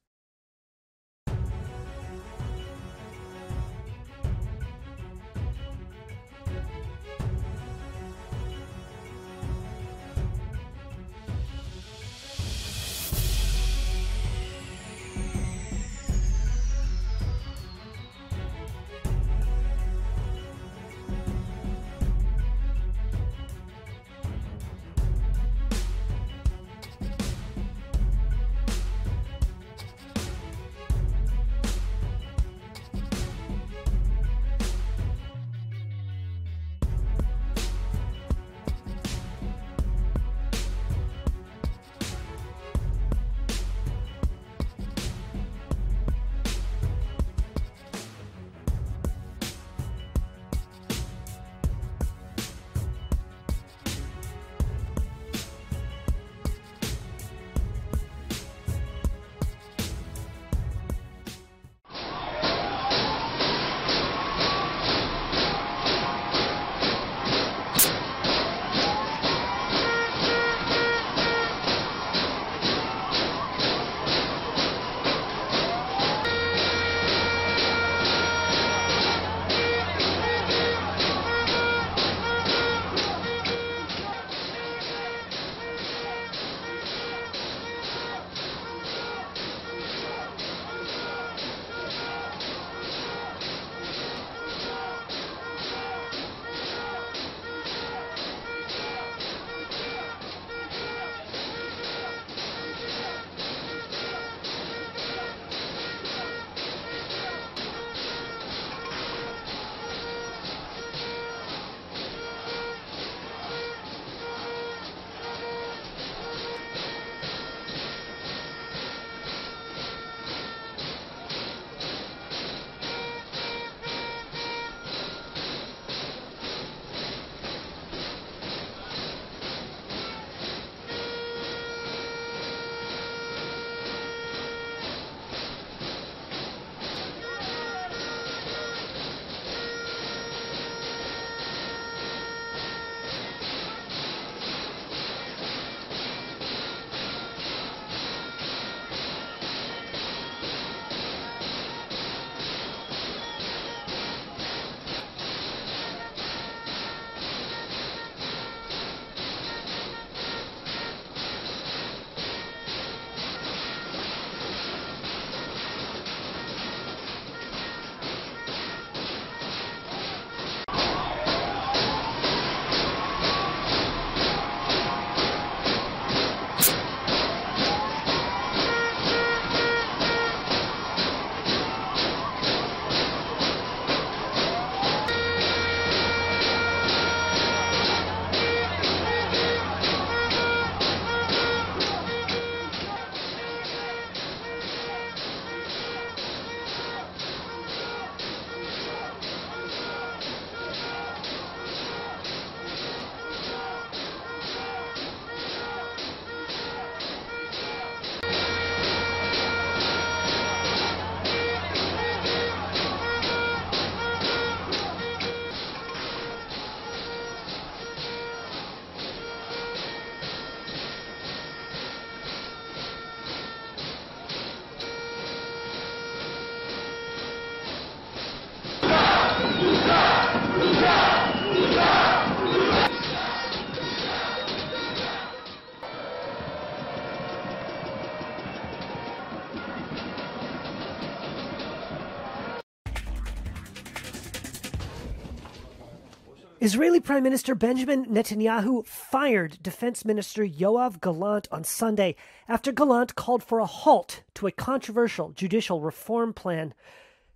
Israeli Prime Minister Benjamin Netanyahu fired Defense Minister Yoav Gallant on Sunday after Gallant called for a halt to a controversial judicial reform plan.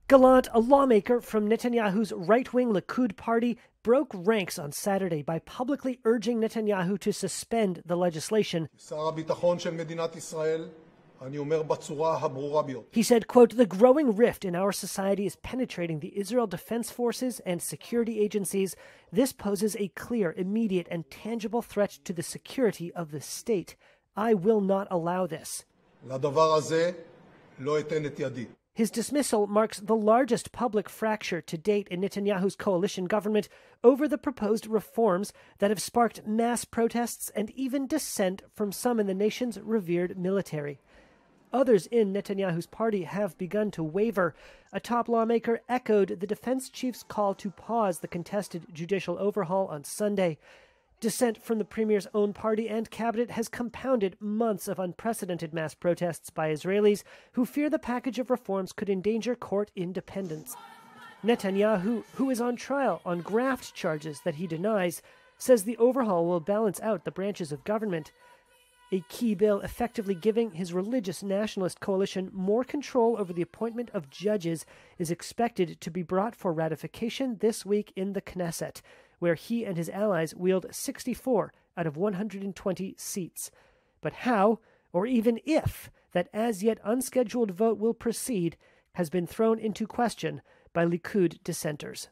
Gallant, a lawmaker from Netanyahu's right-wing Likud party, broke ranks on Saturday by publicly urging Netanyahu to suspend the legislation. He said, quote, "The growing rift in our society is penetrating the Israel Defense Forces and security agencies. This poses a clear, immediate, and tangible threat to the security of the state. I will not allow this." His dismissal marks the largest public fracture to date in Netanyahu's coalition government over the proposed reforms that have sparked mass protests and even dissent from some in the nation's revered military. Others in Netanyahu's party have begun to waver. A top lawmaker echoed the defense chief's call to pause the contested judicial overhaul on Sunday. Dissent from the premier's own party and cabinet has compounded months of unprecedented mass protests by Israelis who fear the package of reforms could endanger court independence. Netanyahu, who is on trial on graft charges that he denies, says the overhaul will balance out the branches of government. A key bill effectively giving his religious nationalist coalition more control over the appointment of judges is expected to be brought for ratification this week in the Knesset, where he and his allies wield sixty-four out of one hundred twenty seats. But how, or even if, that as-yet unscheduled vote will proceed has been thrown into question by Likud dissenters.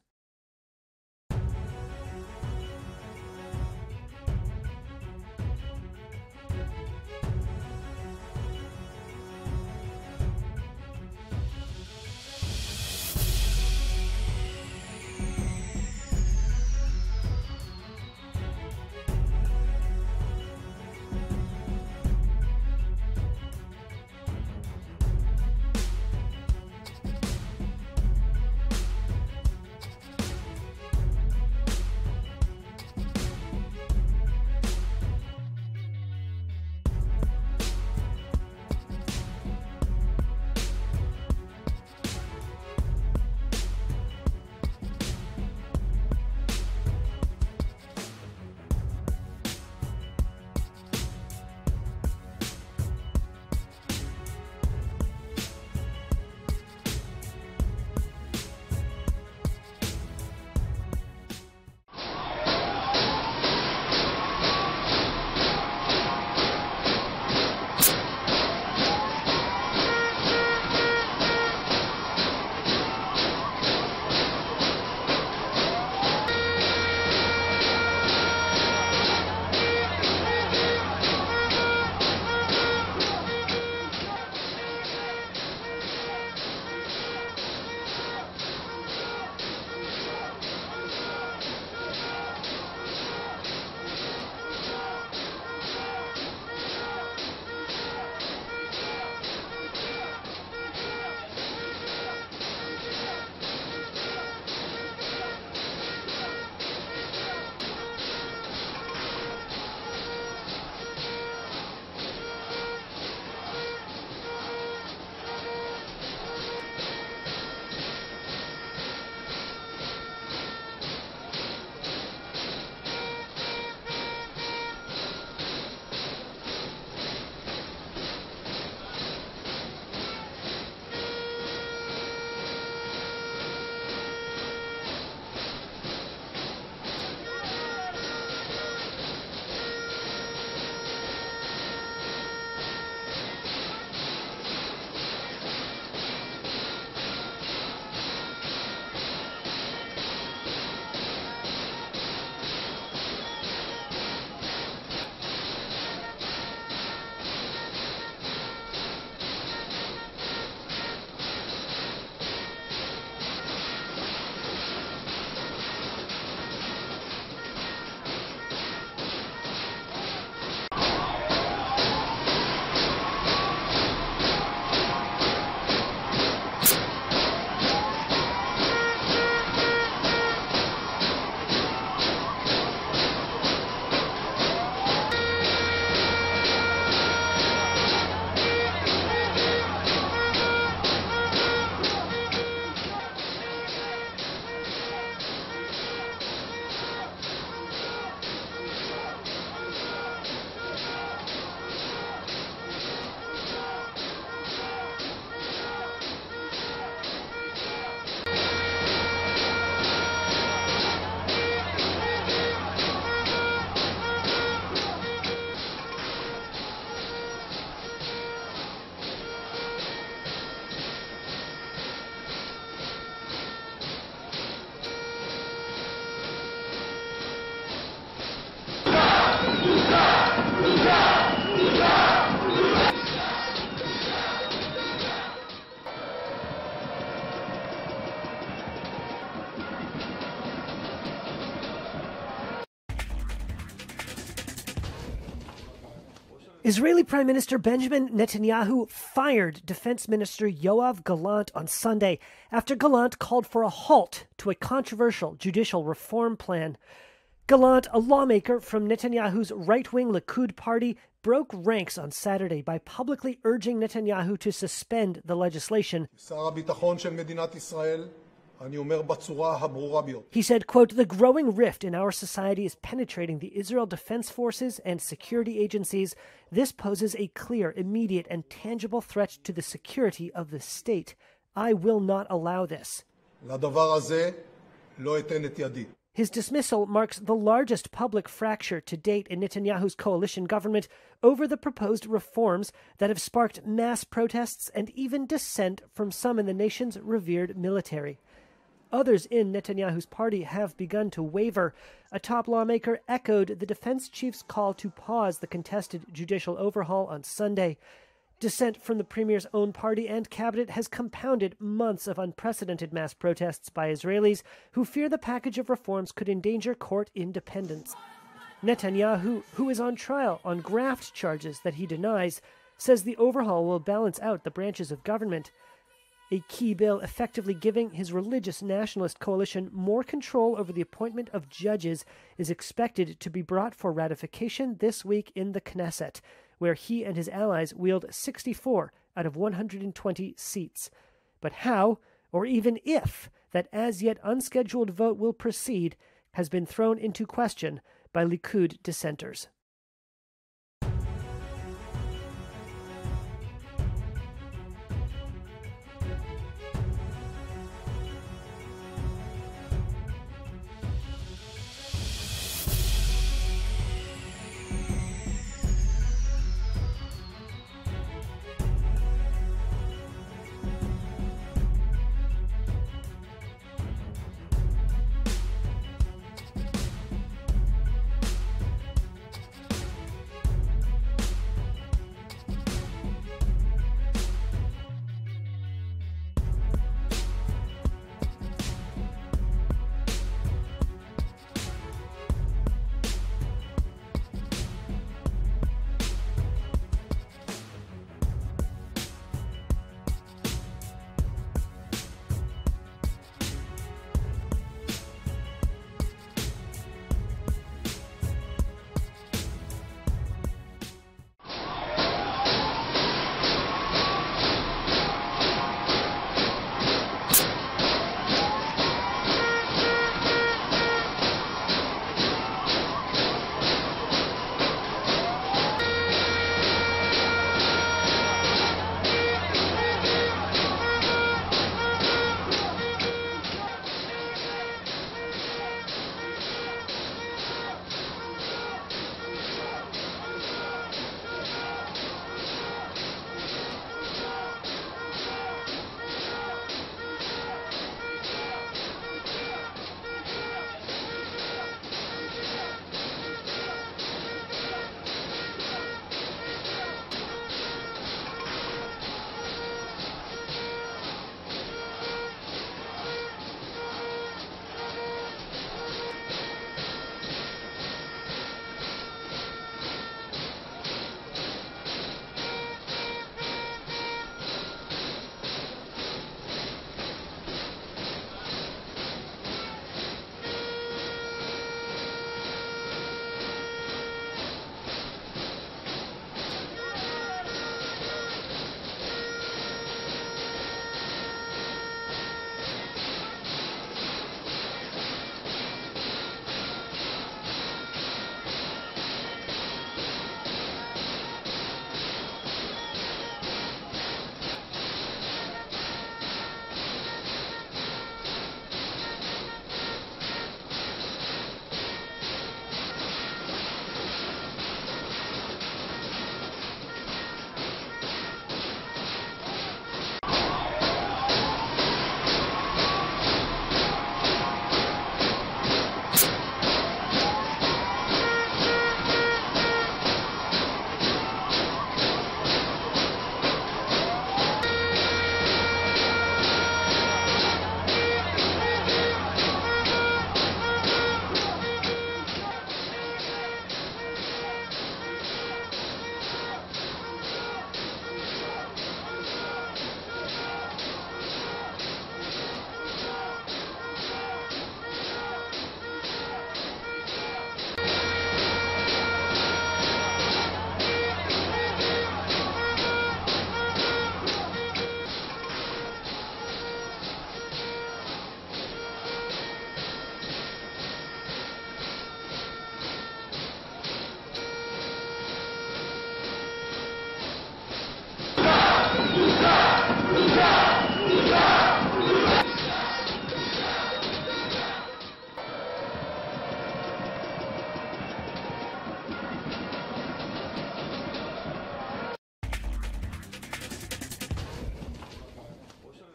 Israeli Prime Minister Benjamin Netanyahu fired Defense Minister Yoav Gallant on Sunday after Gallant called for a halt to a controversial judicial reform plan. Gallant, a lawmaker from Netanyahu's right-wing Likud party, broke ranks on Saturday by publicly urging Netanyahu to suspend the legislation. He said, quote, "The growing rift in our society is penetrating the Israel Defense Forces and security agencies. This poses a clear, immediate, and tangible threat to the security of the state. I will not allow this." His dismissal marks the largest public fracture to date in Netanyahu's coalition government over the proposed reforms that have sparked mass protests and even dissent from some in the nation's revered military. Others in Netanyahu's party have begun to waver. A top lawmaker echoed the defense chief's call to pause the contested judicial overhaul on Sunday. Dissent from the premier's own party and cabinet has compounded months of unprecedented mass protests by Israelis who fear the package of reforms could endanger court independence. Netanyahu, who is on trial on graft charges that he denies, says the overhaul will balance out the branches of government. A key bill effectively giving his religious nationalist coalition more control over the appointment of judges is expected to be brought for ratification this week in the Knesset, where he and his allies wield sixty-four out of one hundred twenty seats. But how, or even if, that as-yet unscheduled vote will proceed has been thrown into question by Likud dissenters.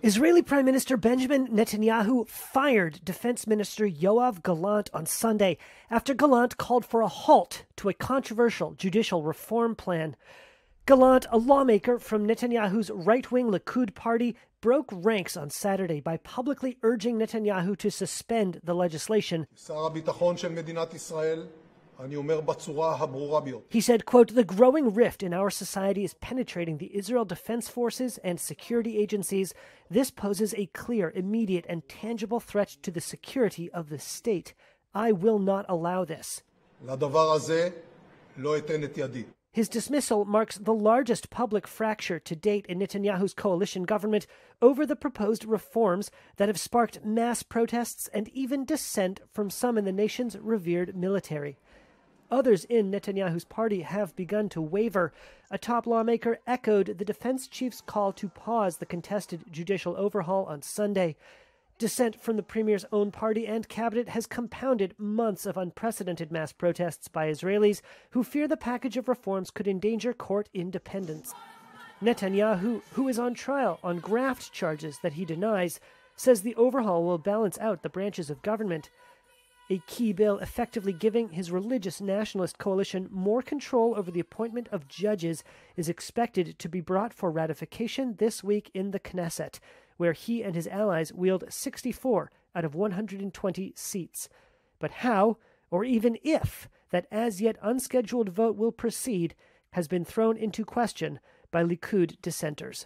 Israeli Prime Minister Benjamin Netanyahu fired Defense Minister Yoav Gallant on Sunday after Gallant called for a halt to a controversial judicial reform plan. Gallant, a lawmaker from Netanyahu's right-wing Likud party, broke ranks on Saturday by publicly urging Netanyahu to suspend the legislation. He said, quote, "The growing rift in our society is penetrating the Israel Defense Forces and security agencies. This poses a clear, immediate, and tangible threat to the security of the state. I will not allow this." His dismissal marks the largest public fracture to date in Netanyahu's coalition government over the proposed reforms that have sparked mass protests and even dissent from some in the nation's revered military. Others in Netanyahu's party have begun to waver. A top lawmaker echoed the defense chief's call to pause the contested judicial overhaul on Sunday. Dissent from the premier's own party and cabinet has compounded months of unprecedented mass protests by Israelis who fear the package of reforms could endanger court independence. Netanyahu, who is on trial on graft charges that he denies, says the overhaul will balance out the branches of government. A key bill effectively giving his religious nationalist coalition more control over the appointment of judges is expected to be brought for ratification this week in the Knesset, where he and his allies wield sixty-four out of one hundred twenty seats. But how, or even if, that as-yet unscheduled vote will proceed has been thrown into question by Likud dissenters.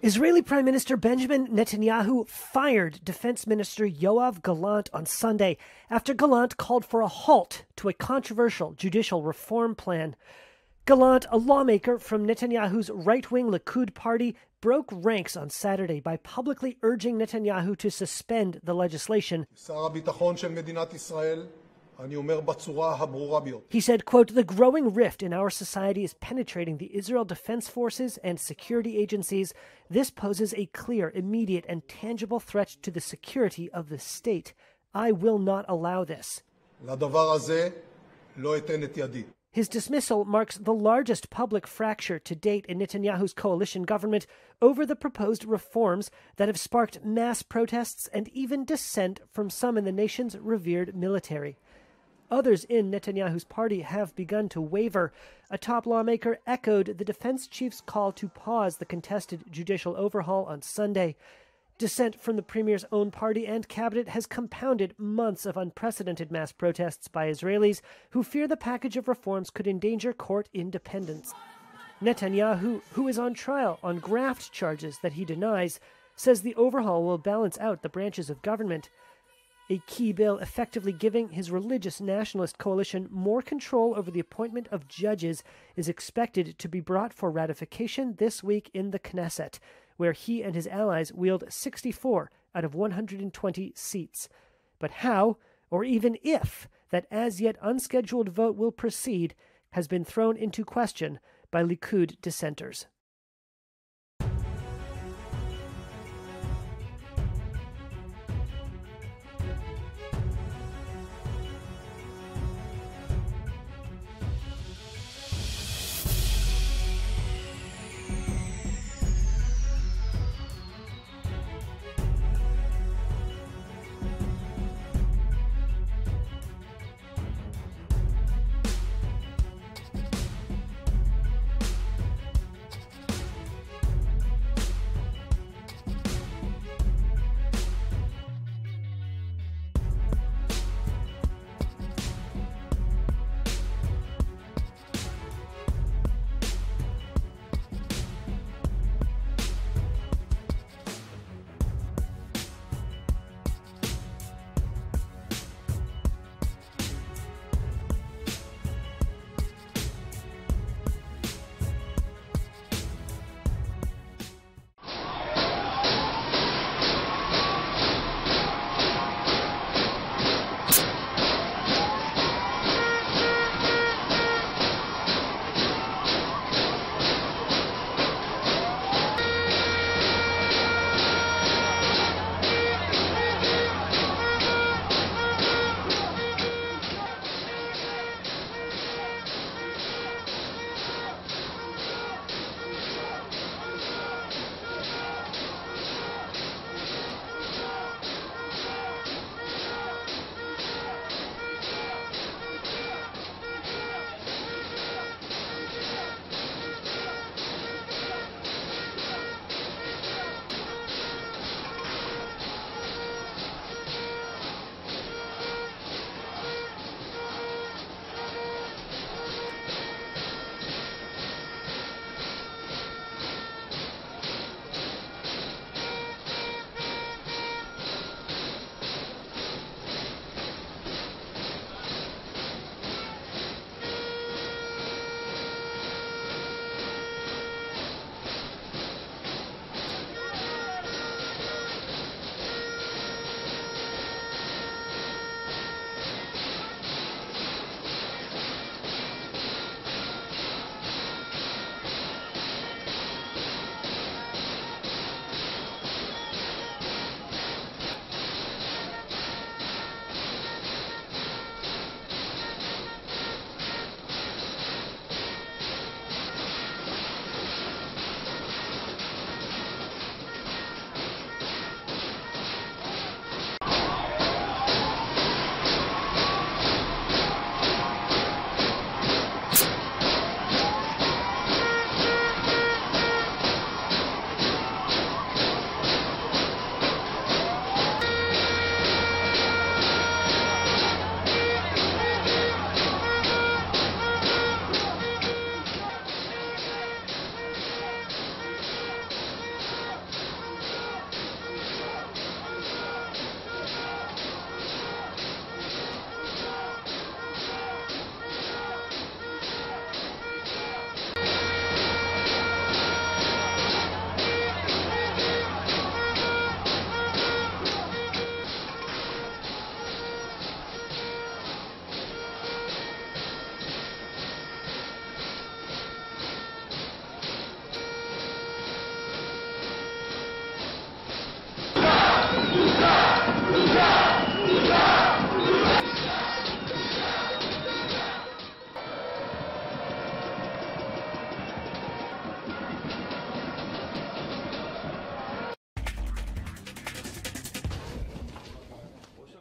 Israeli Prime Minister Benjamin Netanyahu fired Defense Minister Yoav Gallant on Sunday after Gallant called for a halt to a controversial judicial reform plan. Gallant, a lawmaker from Netanyahu's right-wing Likud party, broke ranks on Saturday by publicly urging Netanyahu to suspend the legislation. He said, quote, "The growing rift in our society is penetrating the Israel Defense Forces and security agencies. This poses a clear, immediate, and tangible threat to the security of the state. I will not allow this." His dismissal marks the largest public fracture to date in Netanyahu's coalition government over the proposed reforms that have sparked mass protests and even dissent from some in the nation's revered military. Others in Netanyahu's party have begun to waver. A top lawmaker echoed the defense chief's call to pause the contested judicial overhaul on Sunday. Dissent from the premier's own party and cabinet has compounded months of unprecedented mass protests by Israelis who fear the package of reforms could endanger court independence. Netanyahu, who is on trial on graft charges that he denies, says the overhaul will balance out the branches of government. A key bill effectively giving his religious nationalist coalition more control over the appointment of judges is expected to be brought for ratification this week in the Knesset, where he and his allies wield sixty-four out of one hundred twenty seats. But how, or even if, that as yet unscheduled vote will proceed has been thrown into question by Likud dissenters.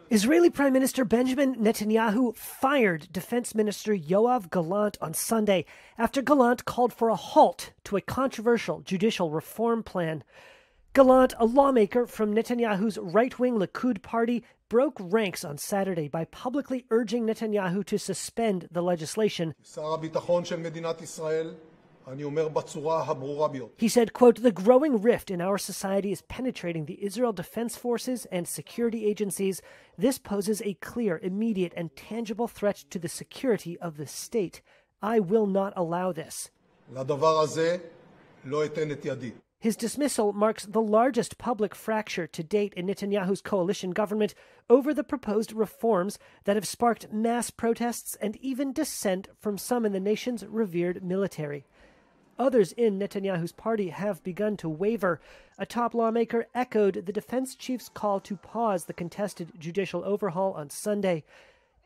Israeli Prime Minister Benjamin Netanyahu fired Defense Minister Yoav Gallant on Sunday after Gallant called for a halt to a controversial judicial reform plan. Gallant, a lawmaker from Netanyahu's right-wing Likud party, broke ranks on Saturday by publicly urging Netanyahu to suspend the legislation. He said, quote, "The growing rift in our society is penetrating the Israel Defense Forces and security agencies. This poses a clear, immediate, and tangible threat to the security of the state. I will not allow this." His dismissal marks the largest public fracture to date in Netanyahu's coalition government over the proposed reforms that have sparked mass protests and even dissent from some in the nation's revered military. Others in Netanyahu's party have begun to waver. A top lawmaker echoed the defense chief's call to pause the contested judicial overhaul on Sunday.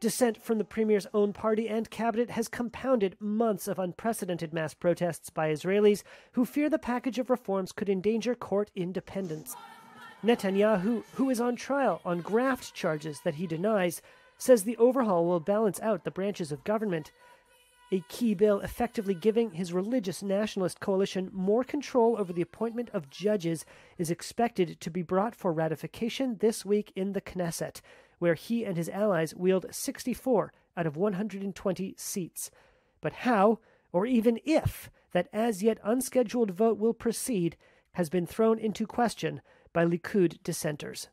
Dissent from the premier's own party and cabinet has compounded months of unprecedented mass protests by Israelis who fear the package of reforms could endanger court independence. Netanyahu, who is on trial on graft charges that he denies, says the overhaul will balance out the branches of government. A key bill effectively giving his religious nationalist coalition more control over the appointment of judges is expected to be brought for ratification this week in the Knesset, where he and his allies wield sixty-four out of one hundred twenty seats. But how, or even if, that as yet unscheduled vote will proceed has been thrown into question by Likud dissenters.